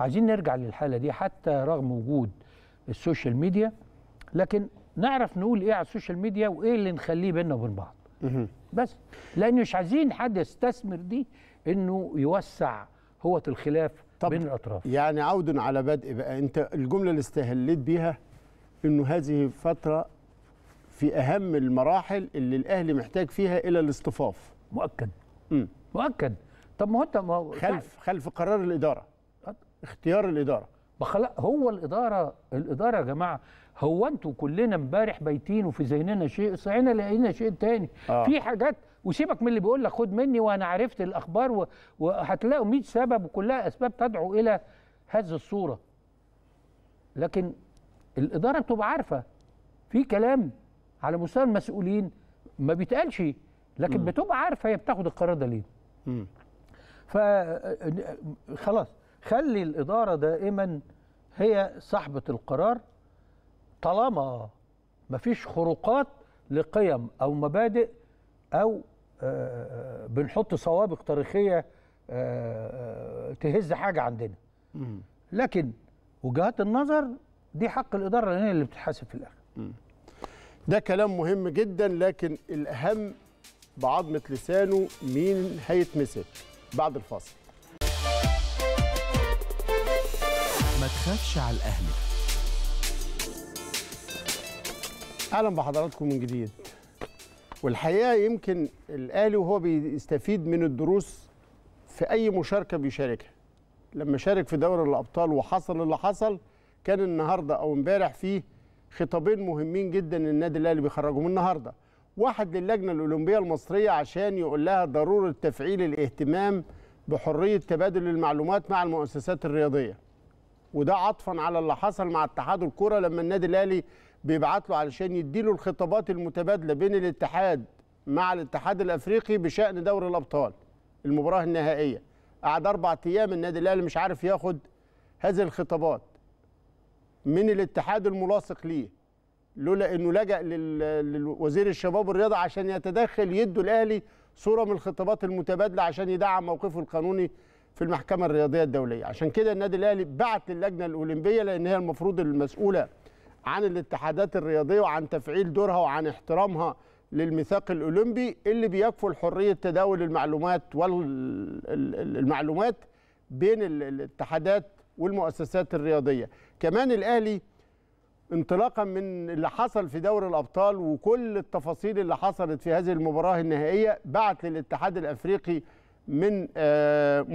عايزين نرجع للحاله دي حتى رغم وجود السوشيال ميديا، لكن نعرف نقول ايه على السوشيال ميديا وايه اللي نخليه بينا وبين بعض. بس لان مش عايزين حد يستثمر دي انه يوسع هوة الخلاف بين الاطراف. يعني عودا على بدء بقى، انت الجمله اللي استهليت بيها انه هذه فتره في اهم المراحل اللي الاهلي محتاج فيها الى الاصطفاف. مؤكد. امم مؤكد. طب ما هو انت خلف خلف قرار الاداره، اختيار الاداره. هو الاداره الاداره يا جماعه، هو انتوا كلنا امبارح بايتين وفي ذهننا شيء، صحينا لقينا شيء تاني. آه. في حاجات، وسيبك من اللي بيقول لك خد مني وانا عرفت الاخبار، وهتلاقوا مية سبب وكلها اسباب تدعو الى هذه الصوره. لكن الاداره بتبقى عارفه في كلام على مستوى المسؤولين ما بيتقالش، لكن م. بتبقى عارفه هي بتاخد القرار ده ليه. امم ف خلاص خلي الاداره دائما هي صاحبه القرار طالما مفيش خروقات لقيم او مبادئ او بنحط سوابق تاريخيه تهز حاجه عندنا. لكن وجهات النظر دي حق الاداره لان هي اللي بتتحاسب في الاخر. ده كلام مهم جدا، لكن الاهم بعضمه لسانه مين هيتمسك بعد الفاصل. ما تخافش على الاهلي. اهلا بحضراتكم من جديد. والحقيقه يمكن الاهلي وهو بيستفيد من الدروس في اي مشاركه بيشاركها. لما شارك في دوري الابطال وحصل اللي حصل، كان النهارده او امبارح فيه خطابين مهمين جدا النادي الاهلي بيخرجهم النهارده. واحد للجنه الاولمبيه المصريه عشان يقول لها ضروره تفعيل الاهتمام بحريه تبادل المعلومات مع المؤسسات الرياضيه. وده عطفا على اللي حصل مع اتحاد الكره لما النادي الاهلي بيبعت له علشان يديله الخطابات المتبادله بين الاتحاد مع الاتحاد الافريقي بشان دوري الابطال المباراه النهائيه. قعد اربع ايام النادي الاهلي مش عارف ياخد هذه الخطابات من الاتحاد الملاصق ليه، لولا انه لجأ لوزير الشباب والرياضه عشان يتدخل يدوا الاهلي صوره من الخطابات المتبادله عشان يدعم موقفه القانوني في المحكمه الرياضيه الدوليه. عشان كده النادي الاهلي بعت للجنه الاولمبيه لان هي المفروض المسؤوله عن الاتحادات الرياضيه وعن تفعيل دورها وعن احترامها للميثاق الاولمبي اللي بيكفل حريه تداول المعلومات والمعلومات بين الاتحادات والمؤسسات الرياضيه. كمان الاهلي انطلاقا من اللي حصل في دوري الابطال وكل التفاصيل اللي حصلت في هذه المباراه النهائيه، بعت للاتحاد الافريقي من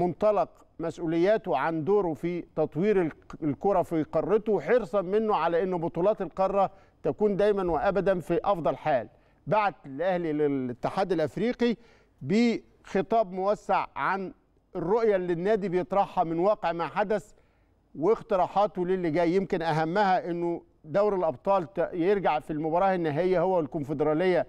منطلق مسؤولياته عن دوره في تطوير الكرة في قارته، حرصا منه على أن بطولات القارة تكون دايما وأبدا في أفضل حال. بعت الأهلي للاتحاد الأفريقي بخطاب موسع عن الرؤية اللي النادي بيطرحها من واقع ما حدث واقتراحاته للي جاي. يمكن أهمها أنه دور الأبطال يرجع في المباراة النهائية هو الكونفدرالية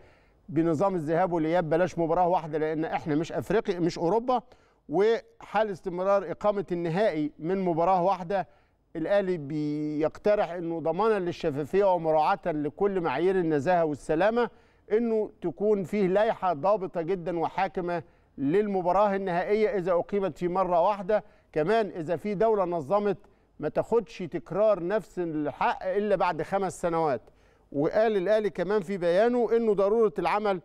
بنظام الذهاب والإياب، بلاش مباراة واحدة لأن احنا مش أفريقيا مش أوروبا، وحال استمرار إقامة النهائي من مباراة واحدة. الأهلي بيقترح أنه ضمانا للشفافية ومراعاة لكل معايير النزاهة والسلامة أنه تكون فيه لائحة ضابطة جدا وحاكمة للمباراة النهائية إذا أقيمت في مرة واحدة. كمان إذا في دولة نظمت ما تاخدش تكرار نفس الحق إلا بعد خمس سنوات. وقال الأهلي كمان في بيانه أنه ضرورة العمل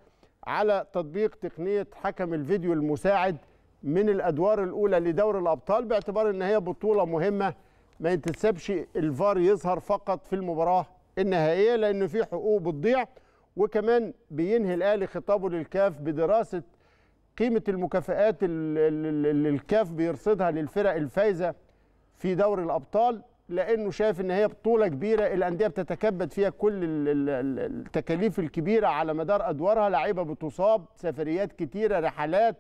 على تطبيق تقنية حكم الفيديو المساعد من الأدوار الأولى لدور الأبطال باعتبار أن هي بطولة مهمة ما يتسابش الفار يظهر فقط في المباراه النهائيه، لان في حقوق بتضيع. وكمان بينهي الاهلي خطابه للكاف بدراسه قيمه المكافئات اللي الكاف بيرصدها للفرق الفايزه في دوري الابطال، لانه شايف ان هي بطوله كبيره الانديه بتتكبد فيها كل التكاليف الكبيره على مدار ادوارها، لعيبه بتصاب، سفريات كتيره، رحلات،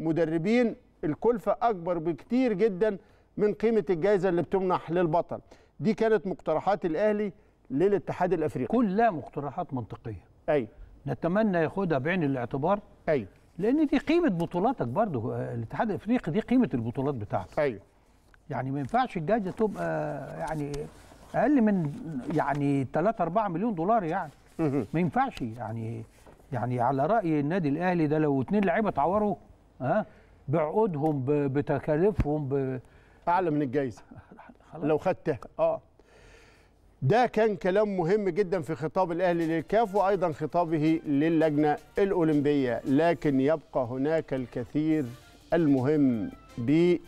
مدربين، الكلفه اكبر بكتير جدا من قيمه الجائزه اللي بتمنح للبطل. دي كانت مقترحات الاهلي للاتحاد الافريقي، كلها مقترحات منطقيه. اي نتمنى ياخدها بعين الاعتبار. اي لان دي قيمه بطولاتك برضو، الاتحاد الافريقي دي قيمه البطولات بتاعتك. ايوه يعني ما ينفعش الجائزه تبقى يعني اقل من يعني ثلاثة أربعة مليون دولار، يعني ما ينفعش. يعني يعني على راي النادي الاهلي ده لو اتنين لعيبه اتعوروا ها بعقودهم بتكاليفهم ب... اعلى من الجائزه لو خدتها. اه ده كان كلام مهم جدا في خطاب الاهلي للكاف وايضا خطابه للجنه الاولمبيه، لكن يبقى هناك الكثير المهم ب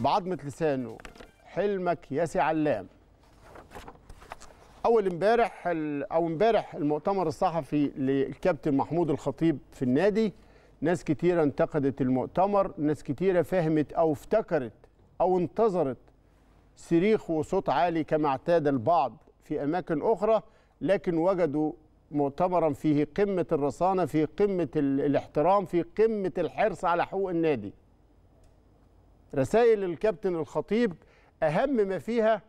بعضمة لسانه. حلمك يا سي علام. أول امبارح أو امبارح المؤتمر الصحفي للكابتن محمود الخطيب في النادي، ناس كتيرة انتقدت المؤتمر، ناس كتيرة فهمت أو افتكرت أو انتظرت صريخ وصوت عالي كما اعتاد البعض في أماكن أخرى، لكن وجدوا مؤتمرا فيه قمة الرصانة، في قمة الاحترام، في قمة الحرص على حقوق النادي. رسائل الكابتن الخطيب أهم ما فيها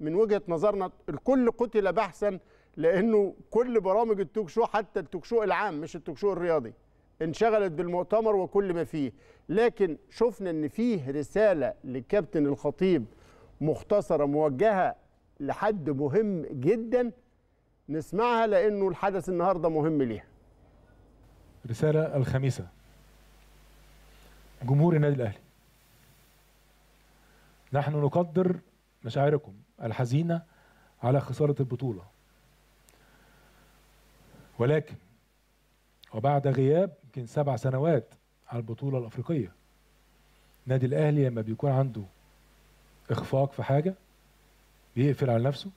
من وجهة نظرنا الكل قتل بحثا، لأنه كل برامج التوك شو حتى التوك شو العام مش التوك شو الرياضي انشغلت بالمؤتمر وكل ما فيه، لكن شفنا أن فيه رسالة للكابتن الخطيب مختصرة موجهة لحد مهم جدا، نسمعها لأنه الحدث النهاردة مهم ليها. رسالة الخميسة جمهور النادي الأهلي، نحن نقدر مشاعركم الحزينة على خسارة البطولة، ولكن وبعد غياب يمكن سبع سنوات على البطولة الأفريقية، نادي الأهلي لما بيكون عنده إخفاق في حاجة بيقفل على نفسه،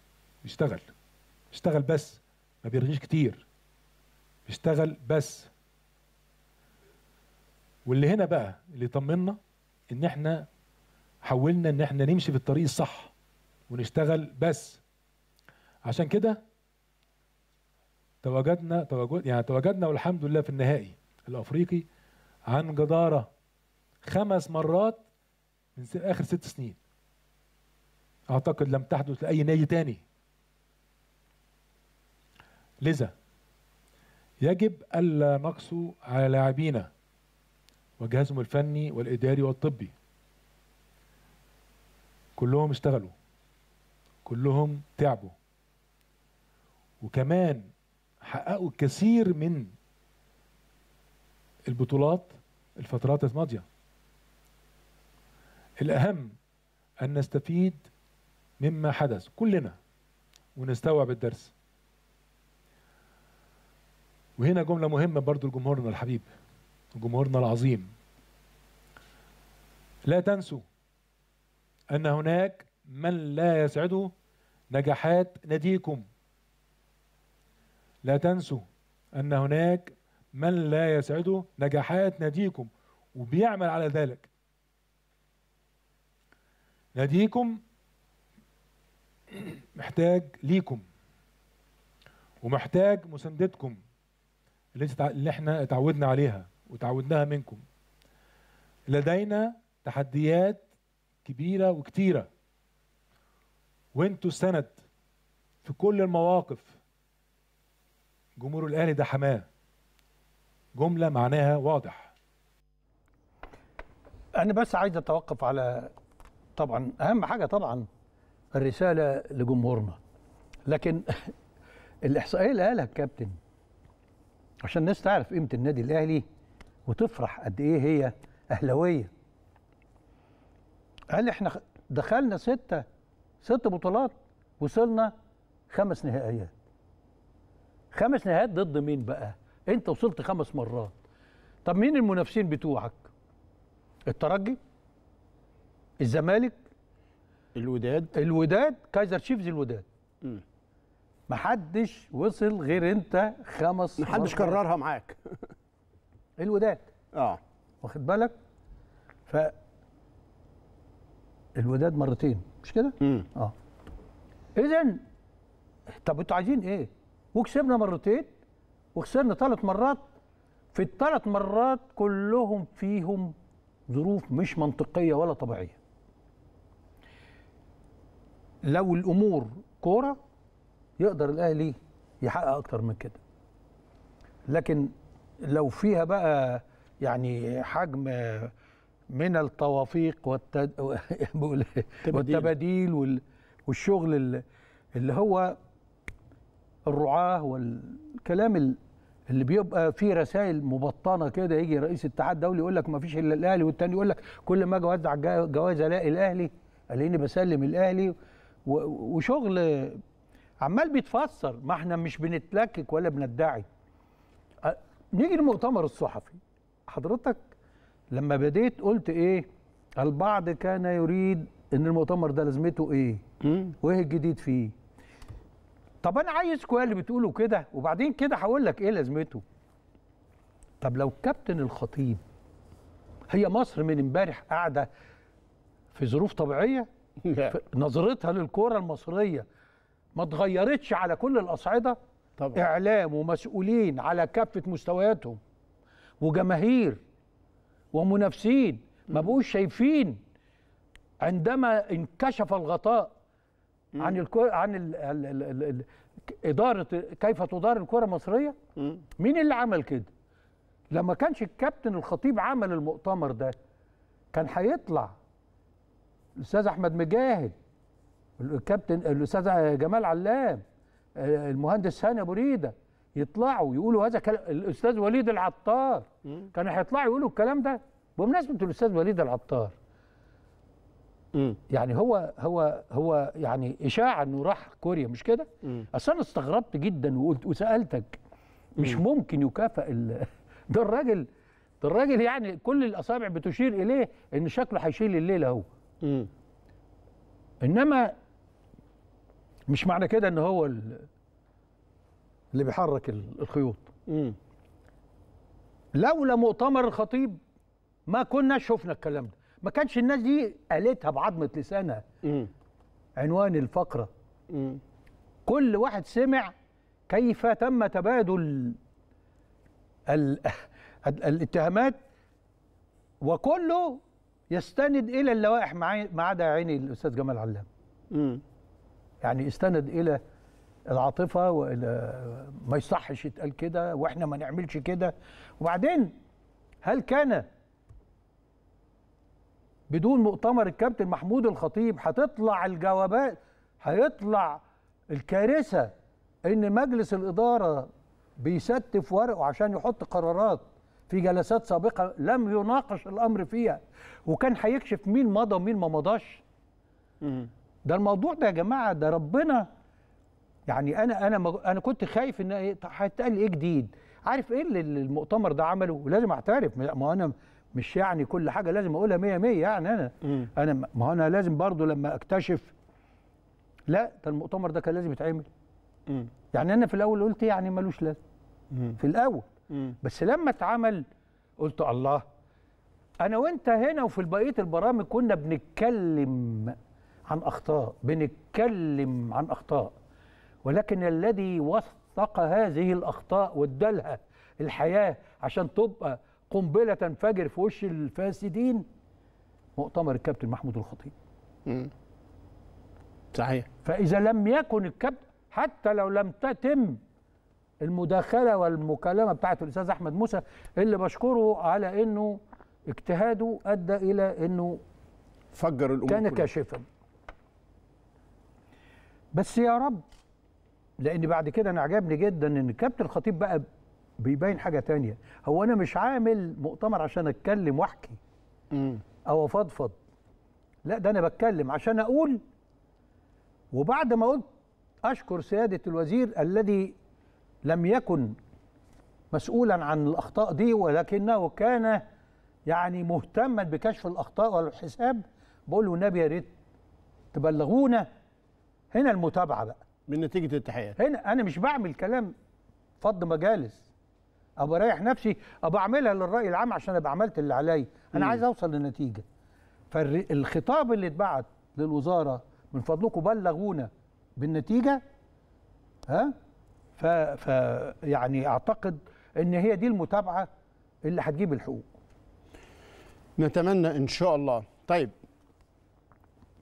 بيشتغل بيشتغل بس، ما بيرغيش كتير، بيشتغل بس. واللي هنا بقى اللي يطمنا إن إحنا حاولنا ان احنا نمشي في الطريق الصح ونشتغل بس. عشان كده تواجدنا تواجد يعني تواجدنا والحمد لله في النهائي الافريقي عن جداره خمس مرات من اخر ست سنين. اعتقد لم تحدث لاي نادي تاني. لذا يجب الا نقسو على لاعبينا وجهازهم الفني والاداري والطبي. كلهم اشتغلوا، كلهم تعبوا، وكمان حققوا الكثير من البطولات الفترات الماضية. الأهم أن نستفيد مما حدث كلنا ونستوعب الدرس. وهنا جملة مهمة برضو لجمهورنا الحبيب، جمهورنا العظيم، لا تنسوا أن هناك من لا يسعده نجاحات ناديكم. لا تنسوا أن هناك من لا يسعده نجاحات ناديكم وبيعمل على ذلك. ناديكم محتاج ليكم ومحتاج مساندتكم اللي احنا اتعودنا عليها وتعودناها منكم. لدينا تحديات كبيرة وكتيرة، وانتوا السند في كل المواقف. جمهور الأهلي ده حماه، جملة معناها واضح. أنا بس عايز أتوقف على طبعا أهم حاجة طبعا الرسالة لجمهورنا، لكن الإحصائية اللي قالها الكابتن عشان الناس تعرف قيمة النادي الأهلي وتفرح قد إيه هي أهلاوية. قال احنا دخلنا ستة ست بطولات، وصلنا خمس نهائيات. خمس نهائيات ضد مين بقى؟ انت وصلت خمس مرات. طب مين المنافسين بتوعك؟ الترجي الزمالك، الوداد الوداد كايزر شيفز الوداد. امم محدش وصل غير انت خمس مرات، محدش كررها معاك. الوداد اه واخد بالك، ف الوداد مرتين مش كده؟ امم اه اذا طب انتوا عايزين ايه؟ وكسبنا مرتين وخسرنا ثلاث مرات، في الثلاث مرات كلهم فيهم ظروف مش منطقيه ولا طبيعيه. لو الامور كوره يقدر الاهلي يحقق اكتر من كده، لكن لو فيها بقى يعني حجم من التوافيق والتد... والتباديل والشغل اللي هو الرعاه والكلام اللي بيبقى فيه رسائل مبطنه كده، يجي رئيس اتحاد دولي يقول لك ما فيش الا الاهلي، والتاني يقول لك كل ما اجي اوزع جوائز الاقي الاهلي، الاقيني بسلم الاهلي، وشغل عمال بيتفسر. ما احنا مش بنتلكك ولا بندعي. نيجي للمؤتمر الصحفي. حضرتك لما بديت قلت ايه؟ البعض كان يريد ان المؤتمر ده لازمته ايه؟ وايه الجديد فيه؟ طب انا عايز كويس اللي بتقوله كده، وبعدين كده هقول لك ايه لازمته. طب لو كابتن الخطيب، هي مصر من امبارح قاعده في ظروف طبيعيه، نظرتها للكوره المصريه ما اتغيرتش على كل الاصعده طبعا. اعلام ومسؤولين على كافه مستوياتهم وجماهير ومنافسين ما بقوش شايفين عندما انكشف الغطاء عن الكره، عن ال ال ال ال ال اداره كيف تدار الكره المصريه. مين اللي عمل كده؟ لما كانش الكابتن الخطيب عمل المؤتمر ده كان هيطلع الاستاذ احمد مجاهد، الكابتن الاستاذ جمال علام، المهندس هاني ابو ريدة، يطلعوا يقولوا هذا كلام. الاستاذ وليد العطار كان هيطلعوا يقولوا الكلام ده. بمناسبه الاستاذ وليد العطار، يعني هو هو هو يعني اشاعه انه راح كوريا مش كده؟ اصل انا استغربت جدا وقلت وسالتك مش مم. ممكن يكافئ ال... ده الراجل ده الراجل يعني كل الاصابع بتشير اليه ان شكله هيشيل الليله هو. مم. انما مش معنى كده ان هو اللي بيحرك الخيوط. مم. لولا مؤتمر الخطيب ما كنا شفنا الكلام ده، ما كانش الناس دي قالتها بعضمه لسانها. مم. عنوان الفقره. مم. كل واحد سمع كيف تم تبادل ال... الاتهامات، وكله يستند الى اللوائح ما عدا عيني الاستاذ جمال علام. امم يعني استند الى العاطفه والى ما يصحش يتقال كده واحنا ما نعملش كده. وبعدين هل كان بدون مؤتمر الكابتن محمود الخطيب هتطلع الجوابات، هيطلع الكارثه ان مجلس الاداره بيستف ورقه عشان يحط قرارات في جلسات سابقه لم يناقش الامر فيها، وكان هيكشف مين مضى ومين ما مضاش؟ ده الموضوع ده يا جماعه، ده ربنا يعني. انا انا مج... انا كنت خايف ان ايه هيتقال ايه جديد. عارف ايه اللي المؤتمر ده عمله؟ ولازم اعترف، ما انا مش يعني كل حاجه لازم اقولها مية مية يعني. انا مم. انا ما انا لازم برضو لما اكتشف، لا ده المؤتمر ده كان لازم يتعمل. مم. يعني انا في الاول قلت يعني ملوش لازم في الاول. مم. بس لما اتعمل قلت الله، انا وانت هنا وفي بقيه البرامج كنا بنتكلم عن اخطاء، بنتكلم عن اخطاء، ولكن الذي وثق هذه الاخطاء وادالها الحياه عشان تبقى قنبله تنفجر في وش الفاسدين مؤتمر الكابتن محمود الخطيب. امم صحيح. فاذا لم يكن الكابتن، حتى لو لم تتم المداخله والمكالمه بتاعه الاستاذ احمد موسى اللي بشكره على انه اجتهاده ادى الى انه فجر الامور، كان كاشفا. بس يا رب، لان بعد كده انا عجبني جدا ان الكابتن الخطيب بقى بيبين حاجه تانية. هو انا مش عامل مؤتمر عشان اتكلم واحكي او افضفض، لا ده انا بتكلم عشان اقول. وبعد ما قلت اشكر سياده الوزير الذي لم يكن مسؤولا عن الاخطاء دي، ولكنه كان يعني مهتما بكشف الاخطاء والحساب، بقول له والنبي يا ريت تبلغونا. هنا المتابعه بقى من نتيجه التحيات. هنا انا مش بعمل كلام فض مجالس ابقى اريح نفسي ابقى اعملها للراي العام عشان ابقى عملت اللي عليا، انا عايز اوصل للنتيجه. فالخطاب اللي اتبعت للوزاره من فضلكم بلغونا بالنتيجه، ها ف... ف يعني اعتقد ان هي دي المتابعه اللي هتجيب الحقوق. نتمنى ان شاء الله. طيب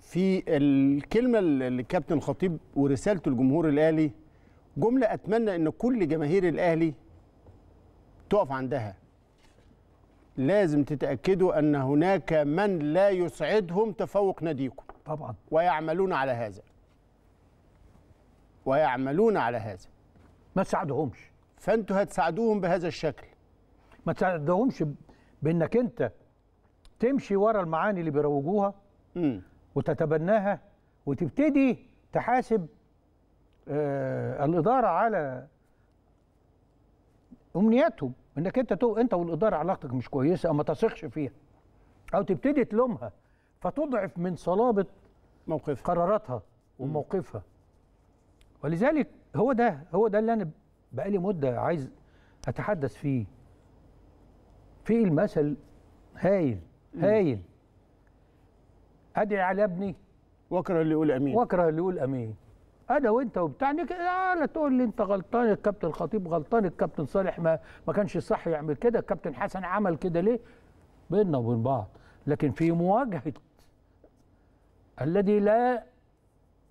في الكلمه اللي الكابتن الخطيب ورسالته لجمهور الاهلي، جمله اتمنى ان كل جماهير الاهلي تقف عندها، لازم تتاكدوا ان هناك من لا يسعدهم تفوق ناديكم طبعا ويعملون على هذا ويعملون على هذا. ما تساعدهمش، فانتوا هتساعدوهم بهذا الشكل. ما تساعدهمش بانك انت تمشي ورا المعاني اللي بيروجوها امم وتتبناها وتبتدي تحاسب آه الاداره على امنياتهم، انك انت انت والاداره علاقتك مش كويسه او ما تثقش فيها او تبتدي تلومها فتضعف من صلابه موقفها قراراتها وموقفها. ولذلك هو ده هو ده اللي انا بقالي مده عايز اتحدث فيه. في المثل هايل هايل مم. ادعي على ابني واكره اللي يقول امين واكره اللي يقول امين. انا وانت وبتاع لا تقول لي انت غلطان، الكابتن الخطيب غلطان، الكابتن صالح ما ما كانش صح يعمل كده، الكابتن حسن عمل كده ليه؟ بيننا وبين بعض. لكن في مواجهه الذي لا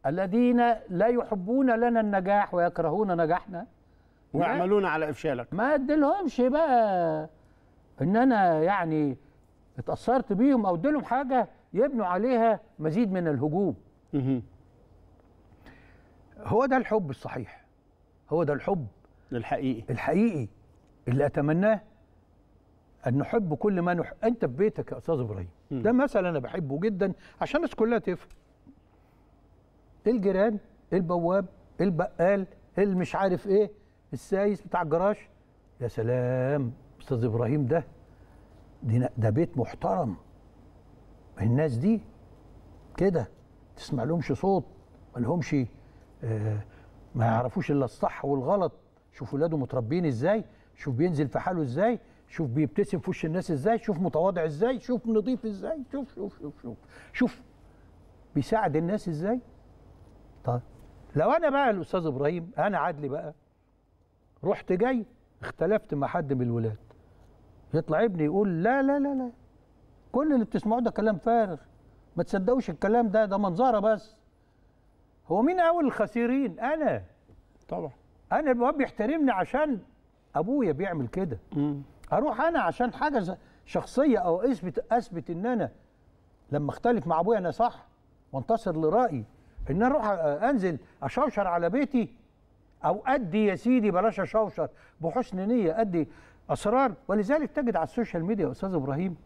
الذين لا يحبون لنا النجاح ويكرهون نجاحنا ويعملون على افشالك، ما اديلهمش بقى ان انا يعني اتاثرت بيهم او اديلهم حاجه يبنوا عليها مزيد من الهجوم. هو ده الحب الصحيح، هو ده الحب الحقيقي الحقيقي اللي اتمناه، ان نحب كل ما نحب. انت في بيتك يا استاذ ابراهيم، ده مثل انا بحبه جدا عشان الناس كلها تفهم. الجيران، البواب، البقال، اللي مش عارف ايه، السايس بتاع الجراج. يا سلام استاذ ابراهيم، ده ده بيت محترم. الناس دي كده تسمع لهمش صوت، ما لهمش آه ما يعرفوش الا الصح والغلط. شوف ولاده متربيين ازاي، شوف بينزل في حاله ازاي، شوف بيبتسم في وش الناس ازاي، شوف متواضع ازاي، شوف نظيف ازاي، شوف شوف شوف شوف شوف بيساعد الناس ازاي. طيب لو انا بقى الاستاذ ابراهيم، انا عدلي بقى رحت جاي اختلفت مع حد من الولاد، يطلع ابني يقول لا لا لا لا كل اللي بتسمعوه ده كلام فارغ، ما تصدقوش الكلام ده، ده منظره بس. هو مين اول الخسيرين؟ انا طبعا. انا الواد بيحترمني عشان ابويا بيعمل كده، اروح انا عشان حاجه شخصيه او اثبت اثبت ان انا لما اختلف مع ابويا انا صح وانتصر لرايي، ان اروح انزل اشوشر على بيتي او ادي يا سيدي بلاش اشوشر بحسن نيه ادي اسرار. ولذلك تجد على السوشيال ميديا يا استاذ ابراهيم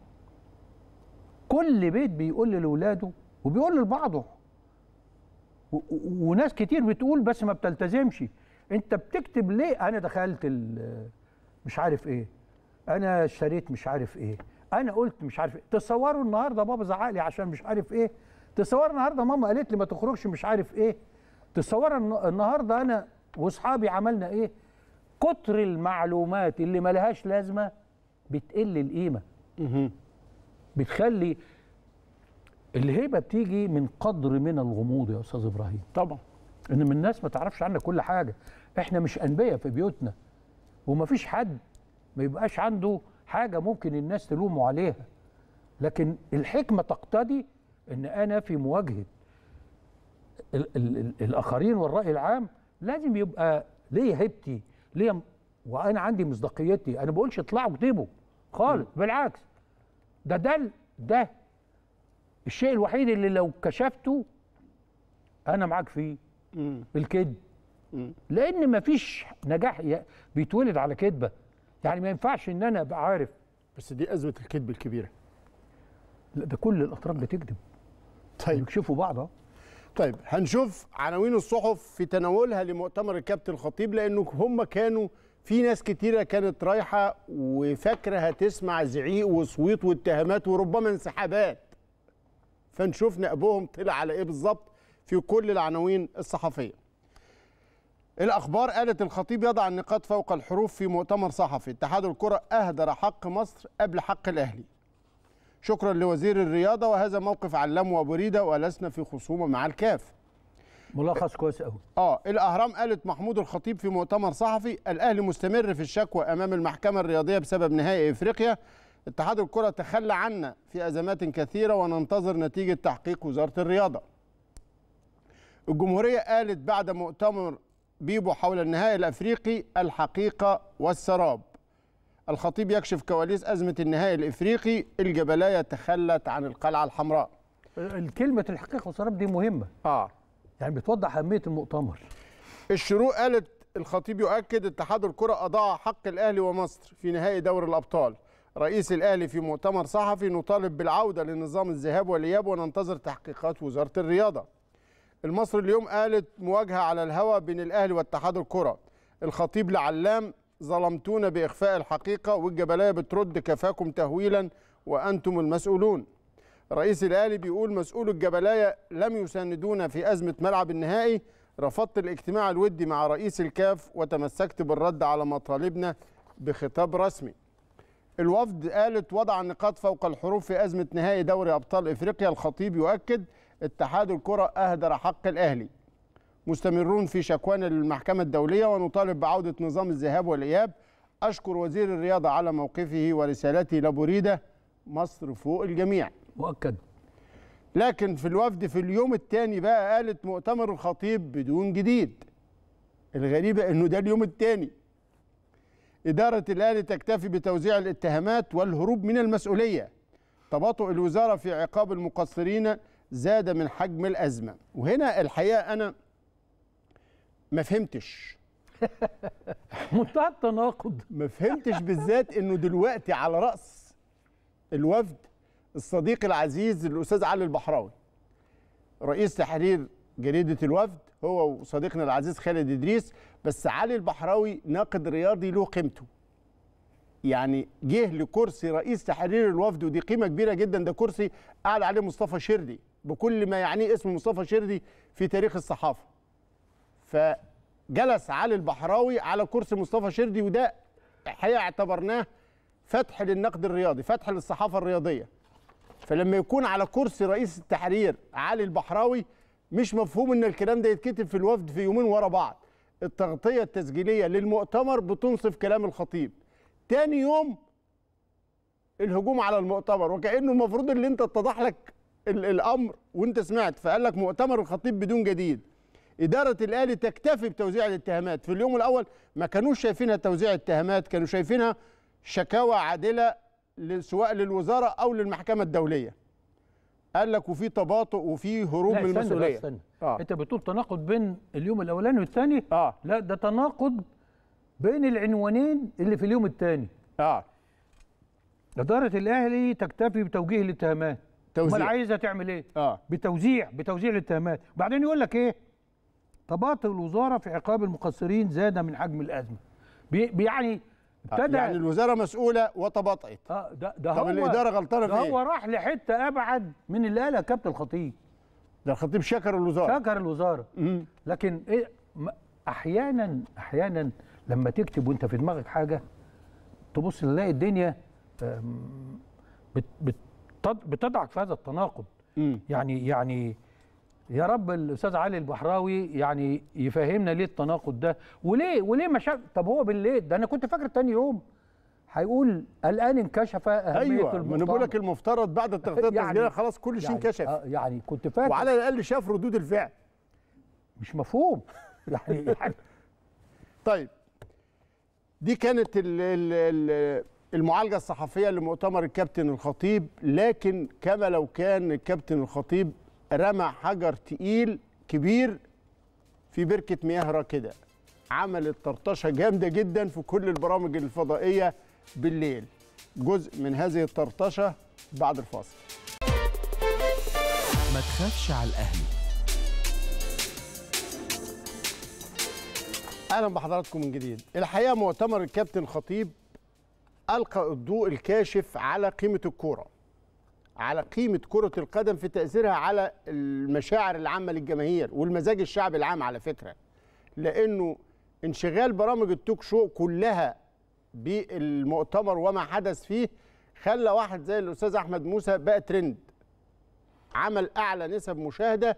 كل بيت بيقول لاولاده وبيقول لبعضه، وناس كتير بتقول بس ما بتلتزمش. انت بتكتب ليه؟ انا دخلت مش عارف ايه، انا اشتريت مش عارف ايه، انا قلت مش عارف ايه، تصوروا النهارده بابا زعق لي عشان مش عارف ايه، تصوروا النهارده ماما قالت لي ما تخرجش مش عارف ايه، تصوروا النهارده انا واصحابي عملنا ايه. كتر المعلومات اللي ملهاش لازمه بتقل القيمه، بتخلي الهيبه بتيجي من قدر من الغموض يا استاذ ابراهيم. طبعا ان من الناس ما تعرفش عنا كل حاجه، احنا مش انبياء في بيوتنا، ومفيش حد ما يبقاش عنده حاجه ممكن الناس تلومه عليها، لكن الحكمه تقتضي ان انا في مواجهه ال ال ال الاخرين والراي العام لازم يبقى ليا هيبتي، ليا وانا عندي مصداقيتي. انا ما بقولش اطلعوا اكتبوا خالص، بالعكس ده ده ده الشيء الوحيد اللي لو كشفته انا معاك فيه، الكذب. لان مفيش نجاح بيتولد على كذبه، يعني ما ينفعش ان انا ابقى عارف. بس دي ازمه الكذب الكبيره. لا ده كل الاطراف بتكذب. طيب بيكشفوا بعض. طيب هنشوف عناوين الصحف في تناولها لمؤتمر الكابتن الخطيب، لانه هم كانوا في ناس كتيره كانت رايحه وفاكره هتسمع زعيق وصويت واتهامات وربما انسحابات. فنشوف نقبهم طلع على ايه بالظبط في كل العناوين الصحفيه. الاخبار قالت الخطيب يضع النقاط فوق الحروف في مؤتمر صحفي، اتحاد الكره اهدر حق مصر قبل حق الاهلي. شكرا لوزير الرياضه، وهذا موقف علام وابو ريده ولسنا في خصومه مع الكاف. ملخص كويس قوي. اه الاهرام قالت محمود الخطيب في مؤتمر صحفي، الاهلي مستمر في الشكوى امام المحكمه الرياضيه بسبب نهائي افريقيا. اتحاد الكره تخلى عنا في ازمات كثيره وننتظر نتيجه تحقيق وزاره الرياضه. الجمهوريه قالت بعد مؤتمر بيبو حول النهائي الافريقي، الحقيقه والسراب. الخطيب يكشف كواليس ازمه النهائي الافريقي، الجبلايه تخلت عن القلعه الحمراء. الكلمه الحقيقه والسراب دي مهمه. اه يعني بتوضح اهميه المؤتمر. الشروق قالت الخطيب يؤكد اتحاد الكره اضاع حق الاهلي ومصر في نهائي دوري الابطال. رئيس الاهلي في مؤتمر صحفي، نطالب بالعوده لنظام الذهاب والاياب وننتظر تحقيقات وزاره الرياضه. المصري اليوم قالت مواجهه على الهواء بين الاهلي واتحاد الكره. الخطيب لعلام، ظلمتونا باخفاء الحقيقه والجبلايه بترد كفاكم تهويلا وانتم المسؤولون. رئيس الاهلي بيقول مسؤول الجبلايه لم يساندونا في ازمه ملعب النهائي، رفضت الاجتماع الودي مع رئيس الكاف وتمسكت بالرد على مطالبنا بخطاب رسمي. الوفد قالت وضع النقاط فوق الحروف في ازمه نهائي دوري ابطال افريقيا. الخطيب يؤكد اتحاد الكره اهدر حق الاهلي، مستمرون في شكوانا للمحكمه الدوليه ونطالب بعوده نظام الذهاب والاياب. اشكر وزير الرياضه على موقفه ورسالته لبوريده، مصر فوق الجميع. مؤكد. لكن في الوفد في اليوم الثاني بقى قالت مؤتمر الخطيب بدون جديد. الغريبه انه ده اليوم الثاني. اداره الاهلي تكتفي بتوزيع الاتهامات والهروب من المسؤوليه. تباطؤ الوزاره في عقاب المقصرين زاد من حجم الازمه. وهنا الحقيقه انا ما فهمتش منتهى التناقض. ما فهمتش بالذات انه دلوقتي على راس الوفد الصديق العزيز الاستاذ علي البحراوي، رئيس تحرير جريده الوفد، هو وصديقنا العزيز خالد ادريس. بس علي البحراوي ناقد رياضي له قيمته، يعني جه لكرسي رئيس تحرير الوفد ودي قيمه كبيره جدا. ده كرسي قعد عليه مصطفى شردي بكل ما يعنيه اسم مصطفى شردي في تاريخ الصحافه. فجلس علي البحراوي على كرسي مصطفى شردي، وده الحقيقه اعتبرناه فتح للنقد الرياضي، فتح للصحافه الرياضيه. فلما يكون على كرسي رئيس التحرير علي البحراوي مش مفهوم ان الكلام ده يتكتب في الوفد في يومين ورا بعض. التغطيه التسجيليه للمؤتمر بتنصف كلام الخطيب، تاني يوم الهجوم على المؤتمر، وكأنه المفروض اللي انت اتضح لك الامر وانت سمعت. فقال لك مؤتمر الخطيب بدون جديد، اداره الاهلي تكتفي بتوزيع الاتهامات. في اليوم الاول ما كانوش شايفينها توزيع اتهامات، كانوا شايفينها شكاوى عادله سواء للوزاره او للمحكمه الدوليه. قال لك وفي تباطؤ وفي هروب من المسؤوليه. استنى آه. انت بتقول تناقض بين اليوم الاولاني والثاني؟ اه لا، ده تناقض بين العنوانين اللي في اليوم الثاني. اه اداره الاهلي تكتفي بتوجيه الاتهامات. توزيع. امال عايزه تعمل ايه؟ اه بتوزيع بتوزيع الاتهامات، وبعدين يقول لك ايه؟ تباطؤ الوزاره في عقاب المقصرين زاد من حجم الازمه. بي يعني ابتدى آه. يعني الوزاره مسؤوله وتباطئت. اه ده ده طب هو الاداره غلطانه في ايه؟ هو راح لحته ابعد من اللي قالها كابتن الخطيب. ده الخطيب شكر الوزاره. شكر الوزاره. مم. لكن ايه احيانا احيانا لما تكتب وانت في دماغك حاجه تبص تلاقي الدنيا بتضعك في هذا التناقض. مم. يعني يعني يا رب الاستاذ علي البحراوي يعني يفهمنا ليه التناقض ده، وليه وليه مشاكل. طب هو بالليل ده انا كنت فاكر تاني يوم هيقول الان انكشف اهميه المؤتمر. ايوه، انا بقول لك المفترض بعد التغطيه التسجيليه خلاص كل شيء انكشف. يعني, يعني, يعني كنت فاكر، وعلى الاقل شاف ردود الفعل. مش مفهوم يعني, يعني طيب دي كانت ال ال ال المعالجه الصحفيه لمؤتمر الكابتن الخطيب. لكن كما لو كان الكابتن الخطيب رمى حجر تقيل كبير في بركة مياه راكدة، عملت طرطشة جامدة جدا في كل البرامج الفضائية بالليل. جزء من هذه الطرطشة بعد الفاصل. ما تخافش على الأهلي. أهلا بحضراتكم من جديد. الحقيقة مؤتمر الكابتن الخطيب ألقى الضوء الكاشف على قيمة الكورة، على قيمة كرة القدم في تأثيرها على المشاعر العامة للجماهير والمزاج الشعبي العام على فكرة، لأنه انشغال برامج التوك شو كلها بالمؤتمر وما حدث فيه خلى واحد زي الأستاذ أحمد موسى بقى ترند، عمل أعلى نسب مشاهدة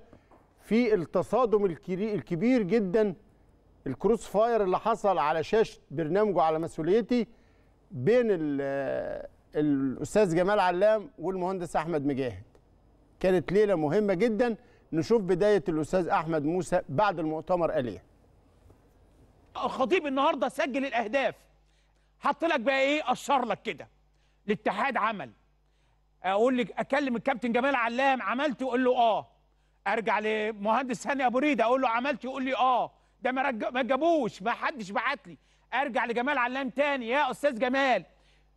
في التصادم الكبير جدا، الكروس فاير اللي حصل على شاشة برنامجه على مسؤوليتي بين الأستاذ جمال علام والمهندس أحمد مجاهد. كانت ليلة مهمة جدا، نشوف بداية الأستاذ أحمد موسى بعد المؤتمر قال ايه. الخطيب النهارده سجل الأهداف، حط لك بقى ايه، قشر لك كده. الاتحاد عمل، اقول لك اكلم الكابتن جمال علام عملت يقول له اه، ارجع لمهندس هاني ابو ريده اقول له عملت يقول لي اه، ده ما ما جابوش، ما حدش بعت لي، ارجع لجمال علام تاني يا استاذ جمال،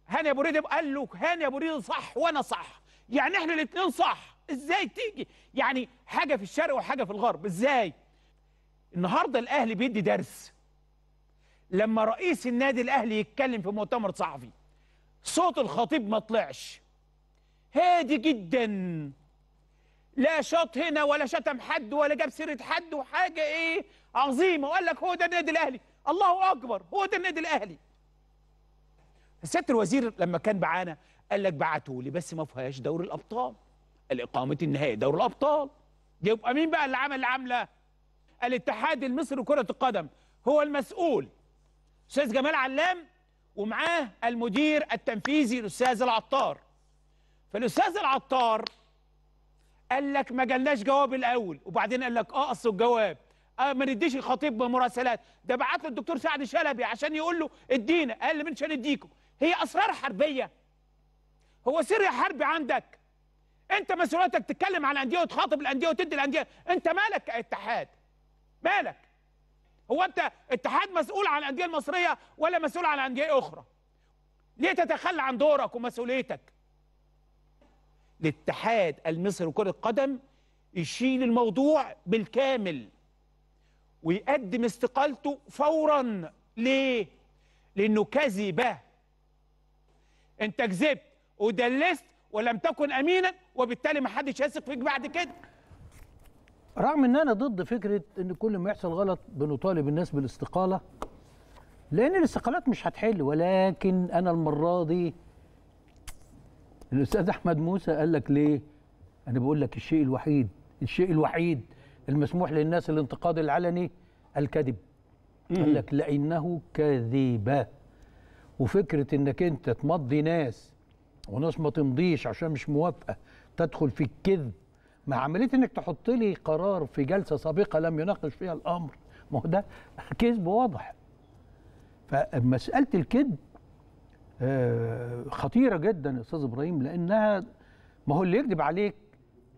هاني ابو ريده قال له هاني ابو ريده صح وانا صح، يعني احنا الاثنين صح، ازاي تيجي يعني حاجه في الشرق وحاجه في الغرب ازاي؟ النهارده الاهلي بيدي درس. لما رئيس النادي الاهلي يتكلم في مؤتمر صحفي صوت الخطيب ما طلعش، هادي جدا، لا شاط هنا ولا شتم حد ولا جاب سيره حد، وحاجه ايه عظيمه، وقال لك هو ده النادي الاهلي، الله اكبر، هو ده النادي الاهلي. سياده الوزير لما كان معانا قال لك بعتوا لي بس ما فيهاش دوري الابطال، الاقامه النهائي دوري الابطال، يبقى مين بقى اللي عمل اللي عامله؟ الاتحاد المصري لكره القدم هو المسؤول، استاذ جمال علام ومعاه المدير التنفيذي الاستاذ العطار. فالاستاذ العطار قال لك ما جالناش جواب الاول، وبعدين قال لك اه اصل الجواب، اه ما نديش الخطيب مراسلات، ده بعت له الدكتور سعد شلبي عشان يقول له ادينا، قال مش هنديكم، هي اسرار حربيه. هو سر حربي عندك، انت مسؤوليتك تتكلم على الانديه وتخاطب الانديه وتدي الانديه، انت مالك كاتحاد؟ مالك؟ هو انت اتحاد مسؤول عن الانديه المصريه ولا مسؤول عن انديه اخرى؟ ليه تتخلى عن دورك ومسؤوليتك؟ الاتحاد المصري لكرة القدم يشيل الموضوع بالكامل ويقدم استقالته فورا. ليه؟ لأنه كذب، أنت كذبت ودلست ولم تكن أمينا، وبالتالي محدش يثق فيك بعد كده. رغم أن أنا ضد فكرة أن كل ما يحصل غلط بنطالب الناس بالاستقالة، لأن الاستقالات مش هتحل، ولكن أنا المرة دي الأستاذ أحمد موسى قال لك ليه؟ أنا بقول لك الشيء الوحيد، الشيء الوحيد المسموح للناس الانتقاد العلني الكذب. قال لك لأنه كذبة، وفكرة إنك أنت تمضي ناس وناس ما تمضيش عشان مش موافقة تدخل في الكذب مع عملية إنك تحط لي قرار في جلسة سابقة لم يناقش فيها الأمر، ما هو ده كذب واضح. فمسألة الكذب خطيرة جدا يا أستاذ إبراهيم، لأنها ما هو اللي يكذب عليك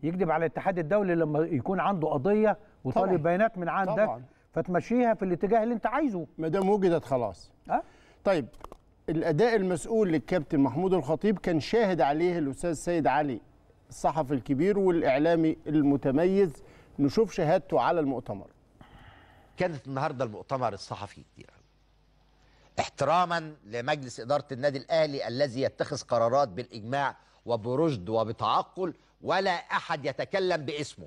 يكذب على الاتحاد الدولي لما يكون عنده قضية وطالب بيانات من عندك طبعا، فتمشيها في الاتجاه اللي أنت عايزه ما دام وجدت خلاص. أه؟ طيب الأداء المسؤول للكابتن محمود الخطيب كان شاهد عليه الأستاذ سيد علي الصحفي الكبير والإعلامي المتميز، نشوف شهادته على المؤتمر. كانت النهارده المؤتمر الصحفي دي احتراما لمجلس إدارة النادي الأهلي الذي يتخذ قرارات بالإجماع وبرشد وبتعقل ولا أحد يتكلم باسمه.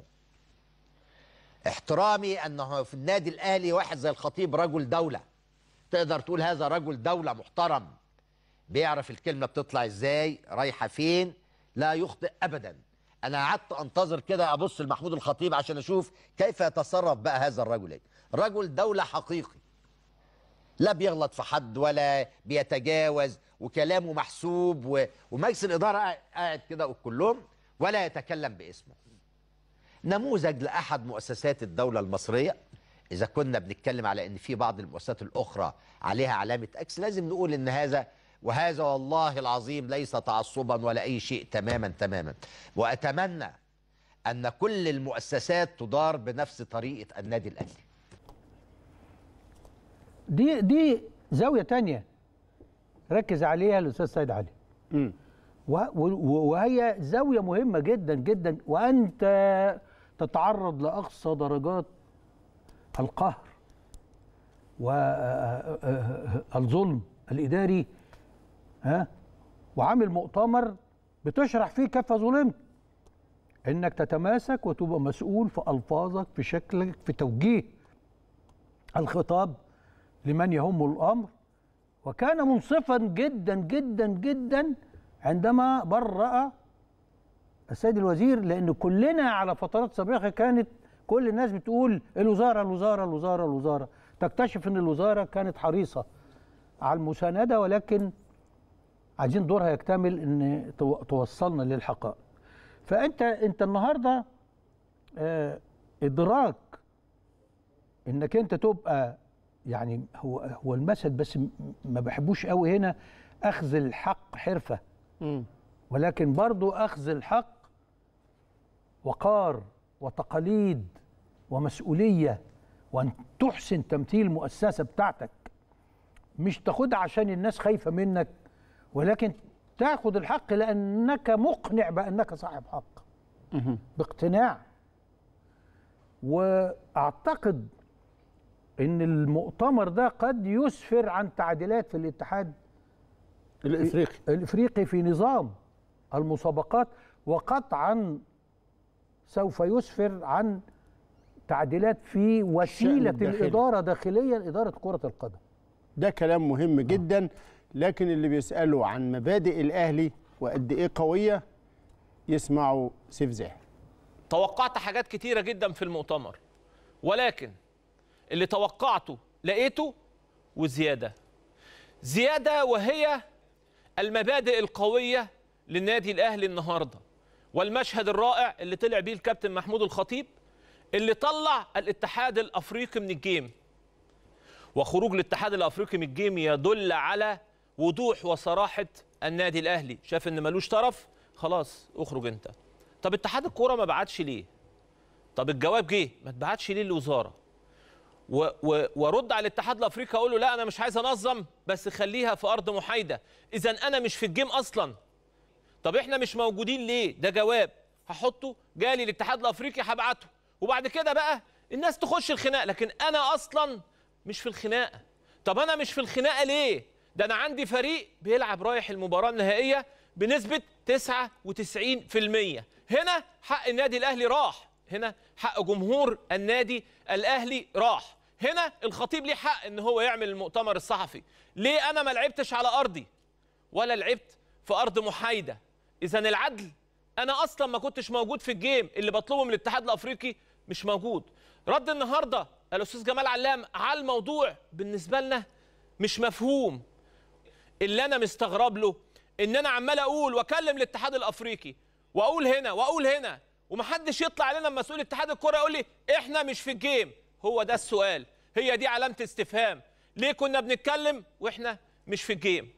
احترامي أنه في النادي الأهلي واحد زي الخطيب رجل دولة، تقدر تقول هذا رجل دولة محترم، بيعرف الكلمة بتطلع إزاي رايحة فين، لا يخطئ أبدا. أنا قعدت أنتظر كده أبص لمحمود الخطيب عشان أشوف كيف يتصرف بقى هذا الرجل، رجل دولة حقيقي، لا بيغلط في حد ولا بيتجاوز وكلامه محسوب و... ومجلس الإدارة قاعد كده كلهم ولا يتكلم باسمه. نموذج لأحد مؤسسات الدولة المصرية. إذا كنا بنتكلم على أن في بعض المؤسسات الأخرى عليها علامة أكس، لازم نقول أن هذا وهذا والله العظيم ليس تعصبا ولا أي شيء، تماما تماما. وأتمنى أن كل المؤسسات تدار بنفس طريقة النادي الأهلي. دي دي زاوية تانية ركز عليها الأستاذ سيد علي، وهي زاوية مهمة جدا جدا، وأنت تتعرض لأقصى درجات القهر والظلم الإداري، ها، وعامل مؤتمر بتشرح فيه كيف ظلمت، انك تتماسك وتبقى مسؤول في الفاظك، في شكلك، في توجيه الخطاب لمن يهم الامر. وكان منصفا جدا جدا جدا عندما برأ السيد الوزير، لان كلنا على فترات سابقه كانت كل الناس بتقول الوزاره الوزاره الوزاره الوزاره، تكتشف ان الوزاره كانت حريصه على المسانده، ولكن عايزين دورها يكتمل ان توصلنا للحقائق. فانت انت النهارده ادراك انك انت تبقى يعني هو هو المثل، بس ما بحبوش قوي هنا، اخذ الحق حرفه، ولكن برضو اخذ الحق وقار وتقاليد ومسؤوليه، وان تحسن تمثيل المؤسسه بتاعتك، مش تاخدها عشان الناس خايفه منك، ولكن تاخد الحق لانك مقنع بانك صاحب حق باقتناع. واعتقد ان المؤتمر ده قد يسفر عن تعديلات في الاتحاد الافريقي الافريقي في نظام المسابقات، وقطعا سوف يسفر عن تعديلات في وسيله الاداره داخليا اداره كره القدم. ده كلام مهم جدا، لكن اللي بيسالوا عن مبادئ الاهلي وقد ايه قويه يسمعوا سيف زاهر. توقعت حاجات كتيره جدا في المؤتمر، ولكن اللي توقعته لقيته وزياده زياده، وهي المبادئ القويه للنادي الاهلي النهارده، والمشهد الرائع اللي طلع بيه الكابتن محمود الخطيب اللي طلع الاتحاد الافريقي من الجيم. وخروج الاتحاد الافريقي من الجيم يدل على وضوح وصراحه النادي الاهلي، شاف ان ملوش طرف، خلاص اخرج انت. طب اتحاد الكوره ما بعتش ليه؟ طب الجواب جه، ما تبعتش ليه للوزاره؟ وارد على الاتحاد الافريقي اقول له لا انا مش عايز انظم، بس خليها في ارض محايده، اذا انا مش في الجيم اصلا. طب احنا مش موجودين ليه؟ ده جواب هحطه، جالي الاتحاد الافريقي هبعته، وبعد كده بقى الناس تخش الخناقه، لكن انا اصلا مش في الخناقه. طب انا مش في الخناقه ليه؟ ده انا عندي فريق بيلعب رايح المباراه النهائيه بنسبه تسعة وتسعين في المية. هنا حق النادي الاهلي راح، هنا حق جمهور النادي الاهلي راح، هنا الخطيب ليه حق ان هو يعمل المؤتمر الصحفي. ليه انا ما لعبتش على ارضي ولا لعبت في ارض محايده؟ اذا العدل، انا اصلا ما كنتش موجود في الجيم، اللي بطلبه من الاتحاد الافريقي مش موجود. رد النهارده الاستاذ جمال علام على الموضوع بالنسبه لنا مش مفهوم. اللي انا مستغرب له ان انا عمال اقول واكلم الاتحاد الافريقي واقول هنا واقول هنا، ومحدش يطلع علينا مسؤول اتحاد الكوره يقول لي احنا مش في الجيم. هو ده السؤال، هي دي علامه استفهام. ليه كنا بنتكلم واحنا مش في الجيم؟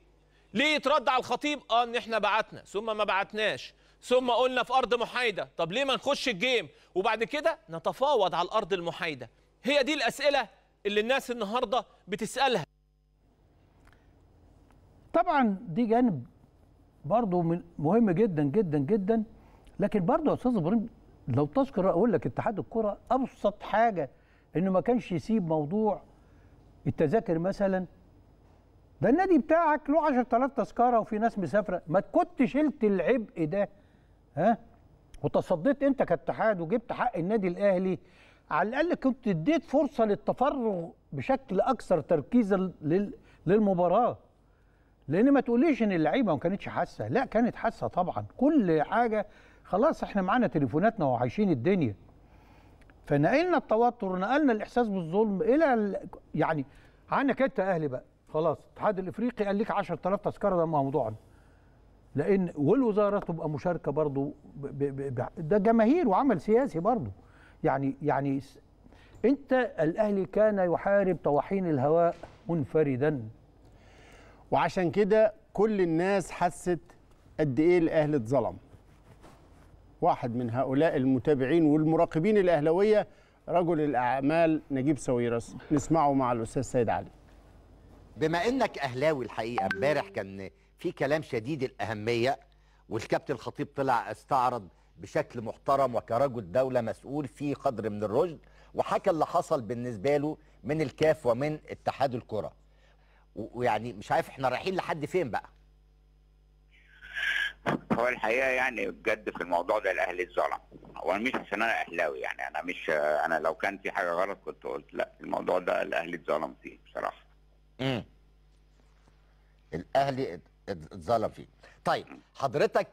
ليه يترد على الخطيب اه ان احنا بعتنا ثم ما بعتناش ثم قلنا في ارض محايده؟ طب ليه ما نخش الجيم وبعد كده نتفاوض على الارض المحايده؟ هي دي الاسئله اللي الناس النهارده بتسالها. طبعا دي جانب برضه مهم جدا جدا جدا، لكن برضه يا استاذ ابراهيم لو تذكر اقول لك اتحاد الكره ابسط حاجه انه ما كانش يسيب موضوع التذاكر مثلا. ده النادي بتاعك له عشرة آلاف تذكره وفي ناس مسافره، ما كنت شلت العبء ده ها وتصديت انت كاتحاد وجبت حق النادي الاهلي؟ على الاقل كنت اديت فرصه للتفرغ بشكل اكثر تركيزا للمباراه. لان ما تقوليش ان اللعيبه ما كانتش حاسه، لا كانت حاسه طبعا، كل حاجه. خلاص احنا معانا تليفوناتنا وعايشين الدنيا، فنقلنا التوتر، نقلنا الاحساس بالظلم الى يعني عنك انت اهلي بقى. خلاص الاتحاد الافريقي قال لك عشرة آلاف تذكره، ده موضوعنا، لان والوزاره تبقى مشاركه برضو ب ب ب ده جماهير وعمل سياسي برضو. يعني يعني انت الاهلي كان يحارب طواحين الهواء منفردا، وعشان كده كل الناس حست قد ايه الاهلي اتظلم. واحد من هؤلاء المتابعين والمراقبين الاهلاويه رجل الاعمال نجيب ساويرس، نسمعه مع الاستاذ سيد علي. بما انك اهلاوي، الحقيقه امبارح كان في كلام شديد الاهميه، والكابتن الخطيب طلع استعرض بشكل محترم وكرجل دوله مسؤول في قدر من الرشد، وحكى اللي حصل بالنسبه له من الكاف ومن اتحاد الكره. ويعني مش عارف احنا رايحين لحد فين بقى. هو الحقيقه يعني بجد في الموضوع ده الاهلي اتظلم. هو مش عشان انا اهلاوي يعني، انا مش انا لو كان في حاجه غلط كنت قلت لا، الموضوع ده الاهلي اتظلم فيه بصراحه. امم الاهلي اتظلم فيه. طيب حضرتك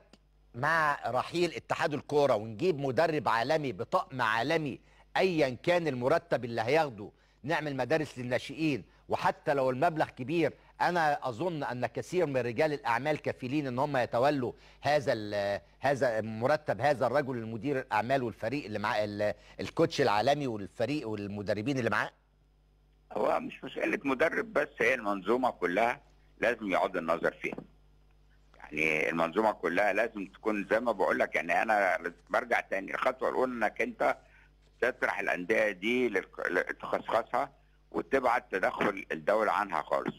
مع رحيل اتحاد الكوره ونجيب مدرب عالمي بطقم عالمي ايا كان المرتب اللي هياخده، نعمل مدارس للناشئين، وحتى لو المبلغ كبير انا اظن ان كثير من رجال الاعمال كفيلين ان هم يتولوا هذا هذا مرتب هذا الرجل المدير الاعمال والفريق اللي معاه، الكوتش العالمي والفريق والمدربين اللي معاه. هو مش مساله مدرب بس، هي المنظومه كلها لازم يعود النظر فيها. يعني المنظومه كلها لازم تكون زي ما بقول لك، يعني انا برجع تاني الخطوه الاولى انك انت تطرح الانديه دي لتخصصها وتبعد تدخل الدوله عنها خالص.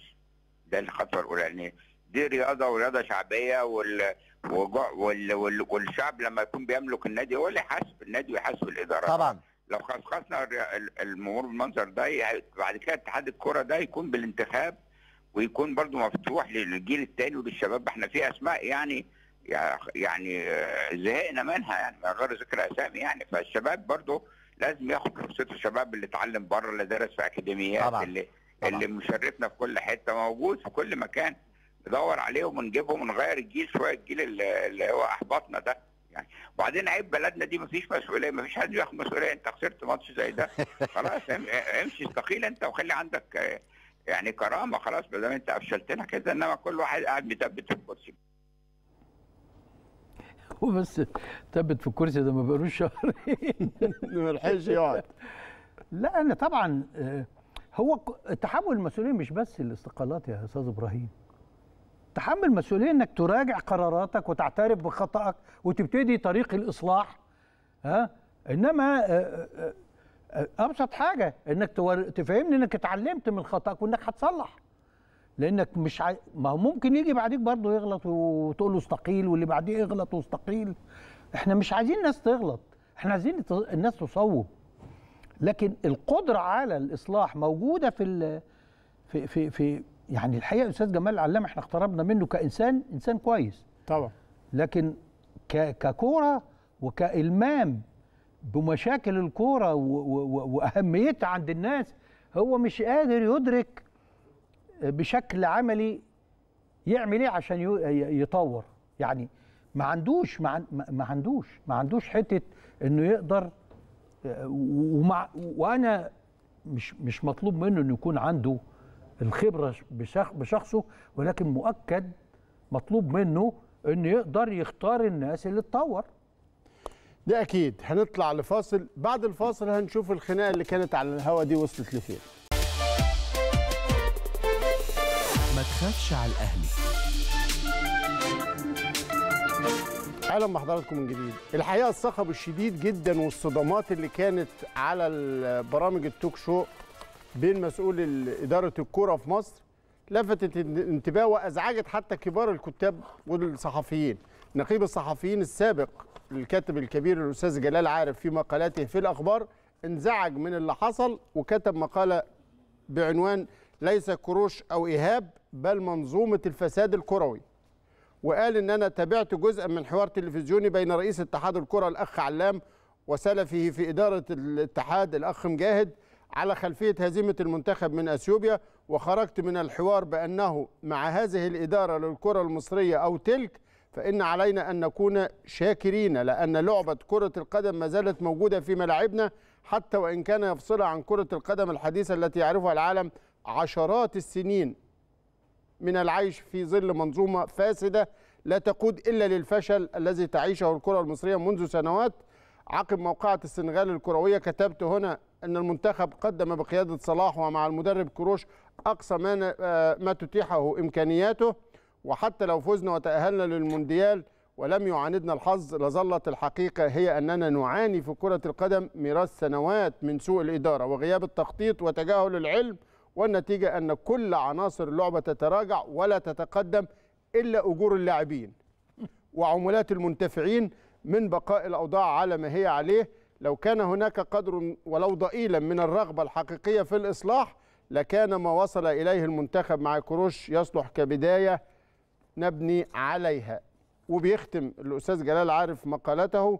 ده الخطوه الاولى، يعني دي رياضه ورياضه شعبيه وال... وال... وال... والشعب لما يكون بيملك النادي هو اللي يحاسب النادي ويحاسب الادارات. طبعا لو خصصنا الامور بالمنظر ده بعد كده اتحاد الكوره ده يكون بالانتخاب ويكون برضو مفتوح للجيل الثاني وللشباب. احنا في اسماء يعني يعني زهقنا منها يعني من غير ذكر اسامي يعني، فالشباب برضو لازم ياخد فرصته. الشباب اللي اتعلم بره، اللي درس في اكاديميات، اللي طبعا. اللي مشرفنا في كل حته، موجود في كل مكان، ندور عليهم ونجيبهم ونغير الجيل شويه، الجيل اللي هو احبطنا ده يعني. وبعدين عيب بلدنا دي مفيش مسؤوليه، مفيش حد ياخد مسؤوليه. انت خسرت ماتش زي ده خلاص امشي استقيل انت وخلي عندك يعني كرامه خلاص ما دام انت افشلتنا كده، انما كل واحد قاعد بيثبت في الكرسي. هو بس ثبت في الكرسي ده ما بقالوش شهرين ما لحقش يقعد. لا انا طبعا هو تحمل المسؤوليه مش بس الاستقالات يا استاذ ابراهيم. تحمل المسؤوليه انك تراجع قراراتك وتعترف بخطأك وتبتدي طريق الاصلاح. ها انما ابسط حاجه انك تفهمني انك اتعلمت من خطأك وانك هتصلح، لانك مش ع... ما هو ممكن يجي بعديك برضه يغلط وتقول له استقيل، واللي بعديه يغلط واستقيل. احنا مش عايزين الناس تغلط، احنا عايزين الناس تصوب، لكن القدره على الاصلاح موجوده في ال... في في في يعني الحقيقه استاذ جمال علام احنا اقتربنا منه كانسان، انسان كويس طبعا، لكن ك... ككوره وكالمام بمشاكل الكوره و... و... واهميتها عند الناس، هو مش قادر يدرك بشكل عملي يعمل ايه عشان يطور. يعني ما عندوش ما عندوش ما عندوش حته انه يقدر، ومع وانا مش مش مطلوب منه انه يكون عنده الخبره بشخصه، ولكن مؤكد مطلوب منه انه يقدر يختار الناس اللي تطور. ده اكيد. هنطلع لفاصل، بعد الفاصل هنشوف الخناقه اللي كانت على الهوا دي وصلت لفين. ما تخافش على الأهلي. أهلا بحضراتكم من جديد. الحقيقة الصخب الشديد جدا والصدمات اللي كانت على برامج التوك شو بين مسؤول إدارة الكورة في مصر لفتت الانتباه وأزعجت حتى كبار الكتاب والصحفيين. نقيب الصحفيين السابق الكاتب الكبير الأستاذ جلال عارف في مقالاته في الأخبار انزعج من اللي حصل وكتب مقالة بعنوان ليس كروش أو إيهاب بل منظومة الفساد الكروي، وقال إن أنا تابعت جزءا من حوار تلفزيوني بين رئيس اتحاد الكرة الأخ علام وسلفه في إدارة الاتحاد الأخ مجاهد على خلفية هزيمة المنتخب من أثيوبيا، وخرجت من الحوار بأنه مع هذه الإدارة للكرة المصرية أو تلك فإن علينا أن نكون شاكرين، لأن لعبة كرة القدم ما زالت موجودة في ملاعبنا حتى وإن كان يفصلها عن كرة القدم الحديثة التي يعرفها العالم عشرات السنين من العيش في ظل منظومة فاسدة لا تقود إلا للفشل الذي تعيشه الكرة المصرية منذ سنوات. عقب موقعة السنغال الكروية كتبت هنا أن المنتخب قدم بقيادة صلاح ومع المدرب كروش أقصى ما, ما تتيحه إمكانياته، وحتى لو فزنا وتأهلنا للمونديال ولم يعاندنا الحظ لظلت الحقيقة هي أننا نعاني في كرة القدم ميراث سنوات من سوء الإدارة وغياب التخطيط وتجاهل العلم، والنتيجة أن كل عناصر اللعبة تتراجع ولا تتقدم إلا أجور اللاعبين وعمولات المنتفعين من بقاء الأوضاع على ما هي عليه. لو كان هناك قدر ولو ضئيلا من الرغبة الحقيقية في الإصلاح لكان ما وصل إليه المنتخب مع كروش يصلح كبداية نبني عليها. وبيختم الأستاذ جلال عارف مقالته: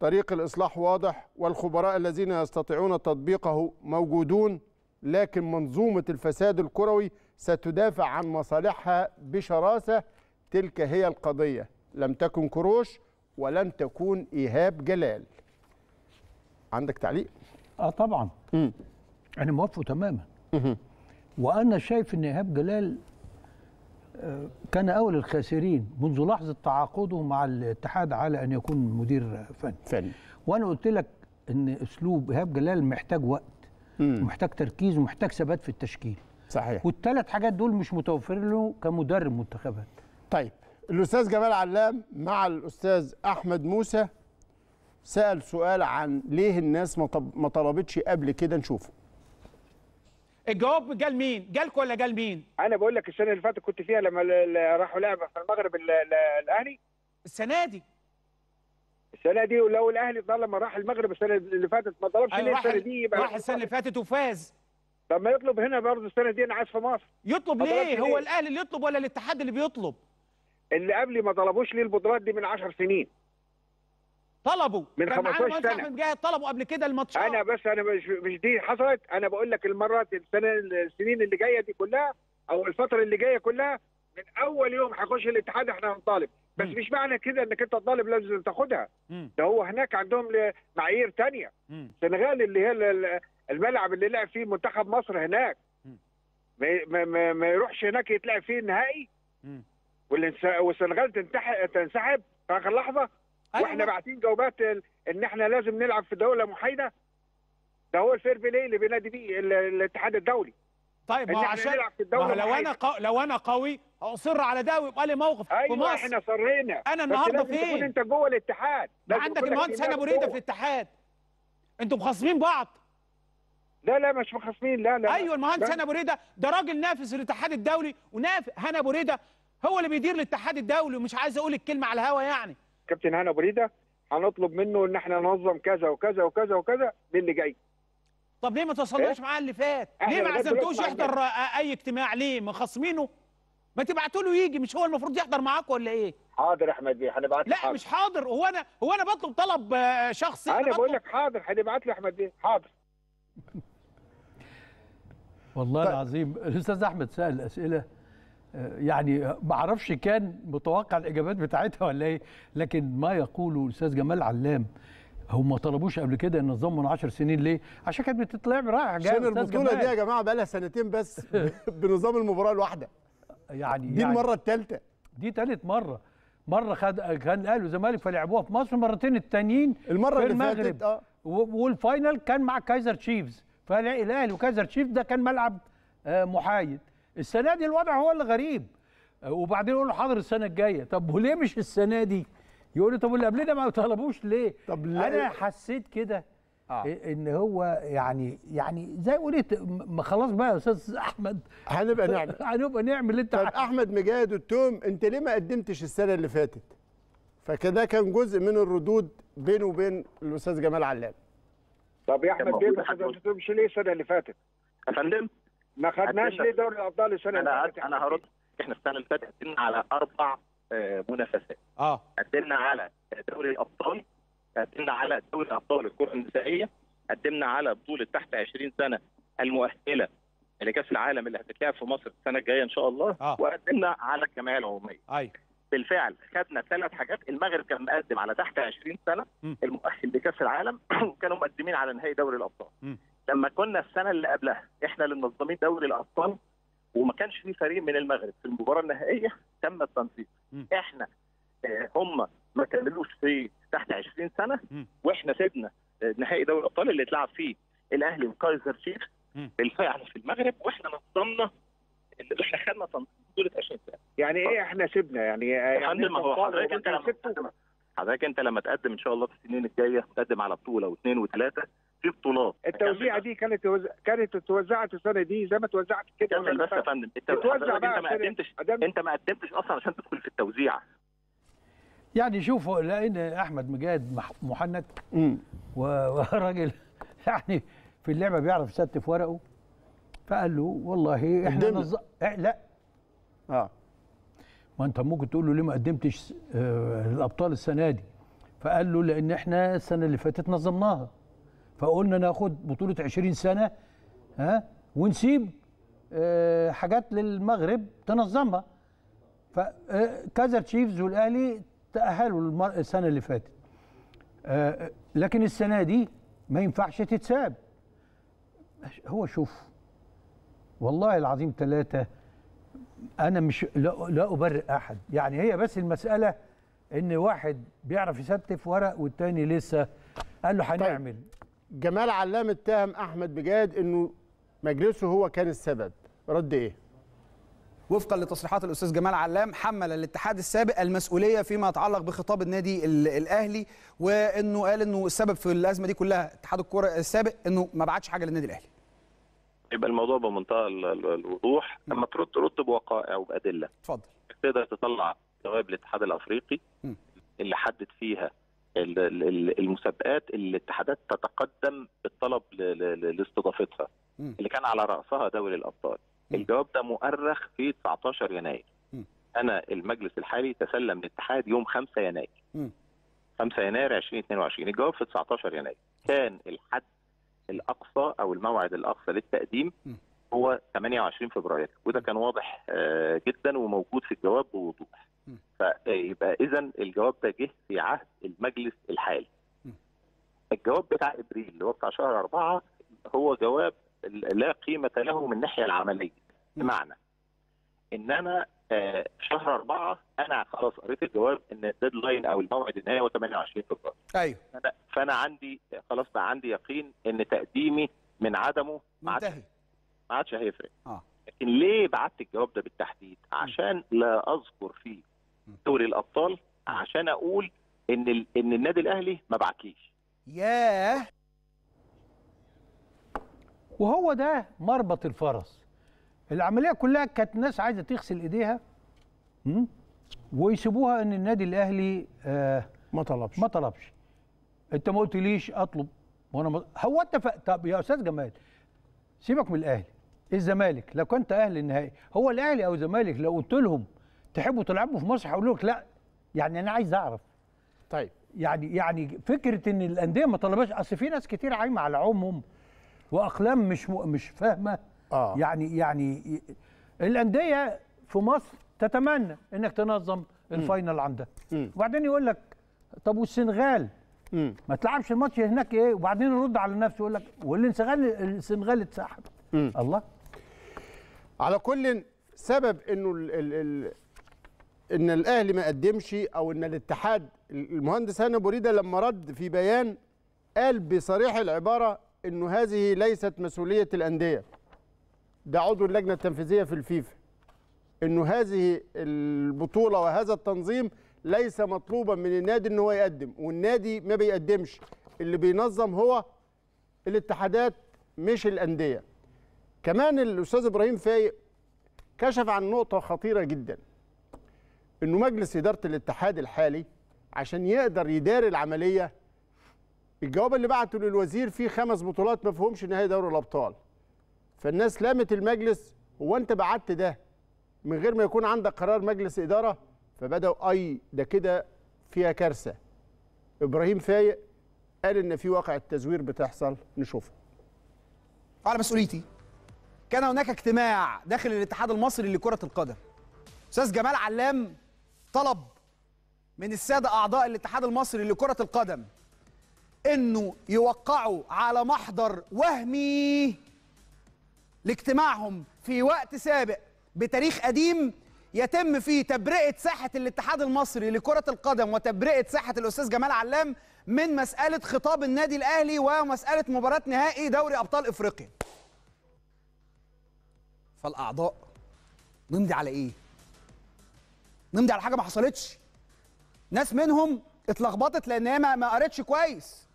طريق الإصلاح واضح والخبراء الذين يستطيعون تطبيقه موجودون، لكن منظومة الفساد الكروي ستدافع عن مصالحها بشراسة. تلك هي القضية، لم تكن كروش ولن تكون إيهاب جلال. عندك تعليق؟ آه طبعا. مم. أنا موافقه تماما. مم. وأنا شايف أن إيهاب جلال كان أول الخاسرين منذ لحظة تعاقده مع الاتحاد على أن يكون مدير فني. فني. وأنا قلت لك أن أسلوب إيهاب جلال محتاج وقت، مم. ومحتاج تركيز ومحتاج ثبات في التشكيل. صحيح. والثلاث حاجات دول مش متوفرين له كمدرب منتخبات. طيب الأستاذ جمال علام مع الأستاذ أحمد موسى سأل سؤال عن ليه الناس ما طلبتش قبل كده. نشوفه. الجواب جه لمين؟ جالك ولا جه لمين؟ انا بقول لك السنه اللي فاتت كنت فيها لما راحوا لعبه في المغرب الاهلي. السنه دي السنه دي ولو الاهلي طالما راح المغرب السنه اللي فاتت ما طلبش ليه السنه دي؟ يبقى راح السنه اللي فاتت وفاز. طب ما يطلب هنا برضه السنه دي. انا عايز في مصر يطلب ليه؟ هو الاهلي اللي يطلب ولا الاتحاد اللي بيطلب؟ اللي قبل ما طلبوش ليه البطولات دي من عشر سنين؟ طلبوا من خمستاشر سنة. احمد مجاهد طلبوا قبل كده الماتشات. انا بس انا مش, مش دي حصلت. انا بقول لك المرات السنه السنين اللي جايه دي كلها او الفتره اللي جايه كلها من اول يوم هخش الاتحاد احنا هنطالب. بس م. مش معنى كده انك انت تطالب لازم تاخدها. م. ده هو هناك عندهم معايير ثانيه. السنغال اللي هي الملعب اللي لعب فيه منتخب مصر هناك ما, ما, ما يروحش هناك يتلعب فيه النهائي والسنغال تنسحب في اخر لحظه. أيوة. واحنا باعتين جوابات ان احنا لازم نلعب في دوله محايده. ده هو الفير بلاي اللي بينادي بيه الاتحاد الدولي. طيب ما عشان ما لو انا قو... لو انا قوي اصر على ده ويبقى لي موقف. أيوة في مصر احنا صرينا. انا النهارده فين؟ انت جوه الاتحاد. ما عندك المهندس هاني ابو ريدة في الاتحاد. انتوا مخاصمين بعض. لا لا مش مخاصمين. لا لا ايوه المهندس هاني ابو ريدة ده راجل نافس للاتحاد الدولي ونافس. هاني ابو ريدة هو اللي بيدير الاتحاد الدولي ومش عايز اقول الكلمه على الهوا يعني. كابتن هاني ابو ريده هنطلب منه ان احنا ننظم كذا وكذا وكذا وكذا للي جاي. طب ليه ما تواصلناش معاه اللي فات؟ ليه ما عزمتوش يحضر اي اجتماع؟ ليه مخاصمينه؟ ما تبعتوا له يجي. مش هو المفروض يحضر معاكم ولا ايه؟ حاضر يا احمد بيه هنبعت له. لا حاضر. مش حاضر. هو انا هو انا بطلب طلب شخصي؟ انا بقول لك حاضر هنبعت له. احمد بيه حاضر. والله طيب. العظيم الاستاذ احمد سال اسئله يعني ما اعرفش كان متوقع الاجابات بتاعتها ولا ايه، لكن ما يقوله الاستاذ جمال علام هم ما طلبوش قبل كده ان نظموا من عشر سنين ليه؟ عشان كانت بتطلع رايحه جايه. عشان البطوله دي يا جماعه بقى لها سنتين بس بنظام المباراه الواحده. يعني دي يعني المره الثالثه. دي ثالث مره. مره خد كان الاهلي والزمالك فلعبوها في مصر، مرتين التانيين المره في المغرب اللي فاتت اه والفاينل كان مع كايزر تشيفز، فالاهلي وكايزر تشيفز ده كان ملعب محايد. السنه دي الوضع هو اللي غريب. وبعدين يقول له حاضر السنه الجايه. طب وليه مش السنه دي؟ يقول له طب واللي قبلنا ما طلبوش ليه؟ طب انا حسيت كده آه. ان هو يعني يعني زي قلت ما خلاص بقى يا استاذ احمد هنبقى نعمل هنبقى نعمل اللي انت. طب احمد مجاهد التوم انت ليه ما قدمتش السنه اللي فاتت؟ فكده كان جزء من الردود بينه وبين الاستاذ جمال علام. طب يا احمد ليه ما قدمتش ليه السنه اللي فاتت؟ يا فندم ما خدناش ليه دوري الابطال السنه اللي فاتت؟ انا هرد. احنا السنه اللي فاتت قدمنا على اربع منافسات. اه قدمنا على دوري الابطال، قدمنا على دوري ابطال الكره النسائيه، قدمنا على بطوله تحت عشرين سنة المؤهله لكاس العالم اللي هتتلعب في مصر السنه الجايه ان شاء الله، آه. وقدمنا على الجمعيه العموميه. ايوه بالفعل خدنا ثلاث حاجات. المغرب كان مقدم على تحت عشرين سنة م. المؤهل لكاس العالم وكانوا مقدمين على نهائي دوري الابطال. م. لما كنا السنه اللي قبلها احنا اللي منظمين دوري الابطال وما كانش في فريق من المغرب في المباراه النهائيه تم التنسيق. احنا هم ما كملوش في تحت عشرين سنة واحنا سيبنا نهائي دوري الابطال اللي اتلعب فيه الاهلي وكايزر تشيفز بالفعل في المغرب واحنا نظمنا اللي احنا خدنا بطوله عشرين سنة. يعني ايه احنا سيبنا؟ يعني يعني حضرتك انت لما حضرتك انت لما تقدم ان شاء الله في السنين الجايه تقدم على بطوله واثنين وثلاثه في بطولات. التوزيعه دي كانت وز... كانت اتوزعت السنه دي زي ما اتوزعت كده. بس يا فندم التوزيعه انت ما قدمتش أدم... انت ما قدمتش اصلا عشان تدخل في التوزيعه. يعني شوفوا لقينا احمد مجاهد مح... محنك وراجل يعني في اللعبه بيعرف يستف ورقه، فقال له والله احنا نظ... لا اه ما انت ممكن تقول له ليه ما قدمتش الابطال السنه دي؟ فقال له لان احنا السنه اللي فاتت نظمناها، فقلنا ناخد بطوله عشرين سنه ها ونسيب حاجات للمغرب تنظمها. فكذا تشيفز والاهلي تاهلوا السنه اللي فاتت، لكن السنه دي ما ينفعش تتساب. هو شوف والله العظيم ثلاثه، انا مش لا, لا ابرئ احد، يعني هي بس المساله ان واحد بيعرف يستف ورق والتاني لسه قال له هنعمل. طيب. جمال علام اتهم احمد مجاهد انه مجلسه هو كان السبب، رد ايه؟ وفقا لتصريحات الاستاذ جمال علام، حمل الاتحاد السابق المسؤوليه فيما يتعلق بخطاب النادي الاهلي، وانه قال انه السبب في الازمه دي كلها اتحاد الكره السابق، انه ما بعتش حاجه للنادي الاهلي. يبقى الموضوع بمنتهى الوضوح، اما ترد رد بوقائع وبادله. اتفضل. تقدر تطلع جواب الاتحاد الافريقي م. اللي حدد فيها المسابقات اللي الاتحادات تتقدم بالطلب لاستضافتها، اللي كان على راسها دوري الابطال. الجواب ده مؤرخ في تسعتاشر يناير. م. انا المجلس الحالي تسلم للاتحاد يوم خمسة يناير. م. خمسة يناير ألفين واثنين وعشرين، الجواب في تسعتاشر يناير. كان الحد الاقصى او الموعد الاقصى للتقديم م. هو ثمانية وعشرين فبراير، وده كان واضح جدا وموجود في الجواب بوضوح. فيبقى اذا الجواب ده جه في عهد المجلس الحالي. م. الجواب بتاع ابريل اللي هو بتاع شهر أربعة هو جواب لا قيمة له من الناحية العملية، بمعنى إن أنا شهر أربعة أنا خلاص قريت الجواب إن الديدلاين أو الموعد النهائي هو ثمانية وعشرين فبراير. أيوه. أنا فأنا عندي خلاص بقى عندي يقين إن تقديمي من عدمه ما عادش ما عادش هيفرق. آه. لكن ليه بعت الجواب ده بالتحديد؟ عشان لا أذكر فيه دوري الأبطال، عشان أقول إن ال... إن النادي الأهلي ما بعتليش. ياه. وهو ده مربط الفرس. العمليه كلها كانت ناس عايزه تغسل ايديها ويسيبوها ان النادي الاهلي آه ما طلبش ما طلبش انت ما قلتليش اطلب وانا ما... هو انت ف... طب يا استاذ جمال سيبك من الاهلي، الزمالك لو كنت اهلي النهائي، هو الاهلي او الزمالك لو قلت لهم تحبوا تلعبوا في مصر هيقولوا لك لا، يعني انا عايز اعرف. طيب يعني يعني فكره ان الانديه ما طلبهاش، اصل في ناس كتير عايمه على عمهم واقلام مش م... مش فاهمه. آه. يعني يعني الانديه في مصر تتمنى انك تنظم الفاينل عندها، وبعدين يقول لك طب والسنغال ما تلعبش الماتش هناك ايه؟ وبعدين يرد على نفسه يقول لك والسنغال السنغال اتسحبت. الله. على كل سبب انه ال ال ال ان الاهلي ما قدمش، او ان الاتحاد، المهندس هاني ابو ريدة لما رد في بيان قال بصريح العباره انه هذه ليست مسؤولية الأندية، ده عضو اللجنة التنفيذية في الفيفا، انه هذه البطولة وهذا التنظيم ليس مطلوبا من النادي ان هو يقدم، والنادي ما بيقدمش، اللي بينظم هو الاتحادات مش الأندية. كمان الأستاذ إبراهيم فايق كشف عن نقطة خطيرة جدا، انه مجلس إدارة الاتحاد الحالي عشان يقدر يداري العملية، الجواب اللي بعته للوزير فيه خمس بطولات ما فيهمش نهائي دوري الابطال. فالناس لامت المجلس، هو انت بعت ده من غير ما يكون عندك قرار مجلس اداره؟ فبداوا اي ده كده فيها كارثه. ابراهيم فايق قال ان في واقع التزوير بتحصل، نشوفه. على مسؤوليتي كان هناك اجتماع داخل الاتحاد المصري لكره القدم. استاذ جمال علام طلب من الساده اعضاء الاتحاد المصري لكره القدم انه يوقعوا على محضر وهمي لاجتماعهم في وقت سابق بتاريخ قديم يتم فيه تبرئة ساحة الاتحاد المصري لكرة القدم وتبرئة ساحة الأستاذ جمال علام من مسألة خطاب النادي الأهلي ومسألة مباراة نهائي دوري أبطال إفريقيا. فالأعضاء نمضي على إيه؟ نمضي على حاجة ما حصلتش. ناس منهم اتلخبطت لان هي ما قرتش كويس،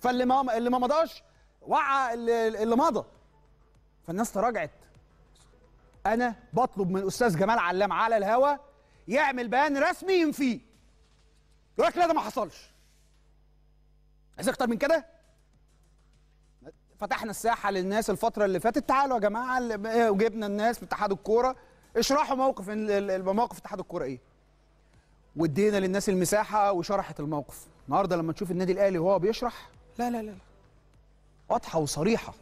فاللي ما اللي ما مضاش وقع اللي مضى، فالناس تراجعت. انا بطلب من الاستاذ جمال علام على الهوا يعمل بيان رسمي ينفيه، يقول لك لا ده ما حصلش. عايز اكتر من كده؟ فتحنا الساحه للناس الفتره اللي فاتت، تعالوا يا جماعه وجبنا الناس في اتحاد الكوره اشرحوا موقف المواقف اتحاد الكوره ايه؟ وادينا للناس المساحه وشرحت الموقف. النهارده لما تشوف النادي الاهلي وهو بيشرح لا لا لا واضحه وصريحه،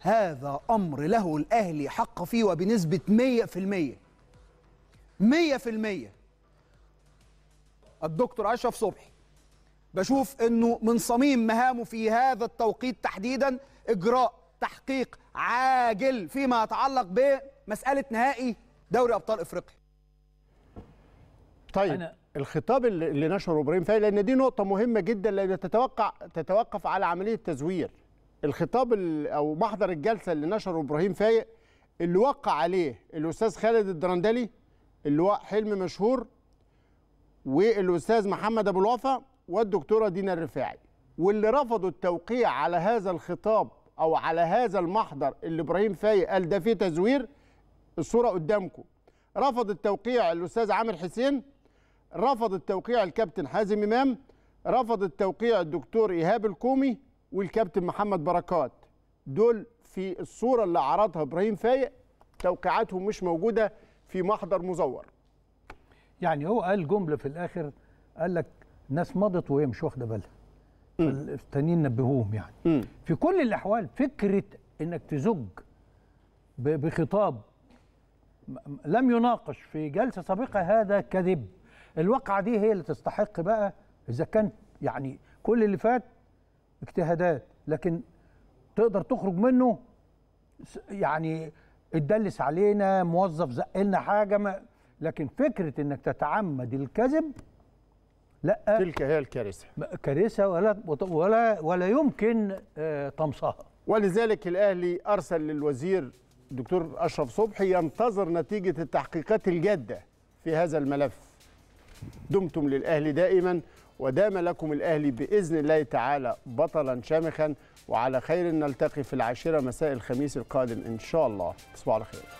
هذا امر له الاهلي حق فيه وبنسبه مية في المية. الدكتور أشرف صبحي بشوف انه من صميم مهامه في هذا التوقيت تحديدا اجراء تحقيق عاجل فيما يتعلق بمساله نهائي دوري ابطال افريقيا. طيب أنا... الخطاب اللي نشره ابراهيم فايق، لان دي نقطه مهمه جدا، لان تتوقع تتوقف على عمليه تزوير. الخطاب او محضر الجلسه اللي نشره ابراهيم فايق اللي وقع عليه الاستاذ خالد الدرندلي اللي هو حلم مشهور، والاستاذ محمد ابو الوفا، والدكتوره دينا الرفاعي، واللي رفضوا التوقيع على هذا الخطاب او على هذا المحضر اللي ابراهيم فايق قال ده فيه تزوير. الصوره قدامكم. رفض التوقيع الاستاذ عامر حسين، رفض التوقيع الكابتن حازم امام، رفض التوقيع الدكتور ايهاب الكومي، والكابتن محمد بركات. دول في الصوره اللي عرضها ابراهيم فايق توقيعاتهم مش موجوده في محضر مزور. يعني هو قال جمله في الاخر، قال لك ناس مضت وهي مش واخده بالها، التانيين نبهوهم. يعني م. في كل الاحوال فكره انك تزج بخطاب لم يناقش في جلسه سابقه هذا كذب. الواقعه دي هي اللي تستحق بقى، اذا كانت يعني كل اللي فات اجتهادات، لكن تقدر تخرج منه يعني اتدلس علينا موظف زق لنا حاجه ما، لكن فكره انك تتعمد الكذب لا، تلك هي الكارثه، كارثه ولا ولا ولا يمكن طمسها. ولذلك الاهلي ارسل للوزير الدكتور اشرف صبحي ينتظر نتيجه التحقيقات الجاده في هذا الملف. دمتم للاهلي دائما، ودام لكم الاهلي باذن الله تعالى بطلا شامخا، وعلى خير نلتقي في العاشره مساء الخميس القادم ان شاء الله. تصبحوا على خير.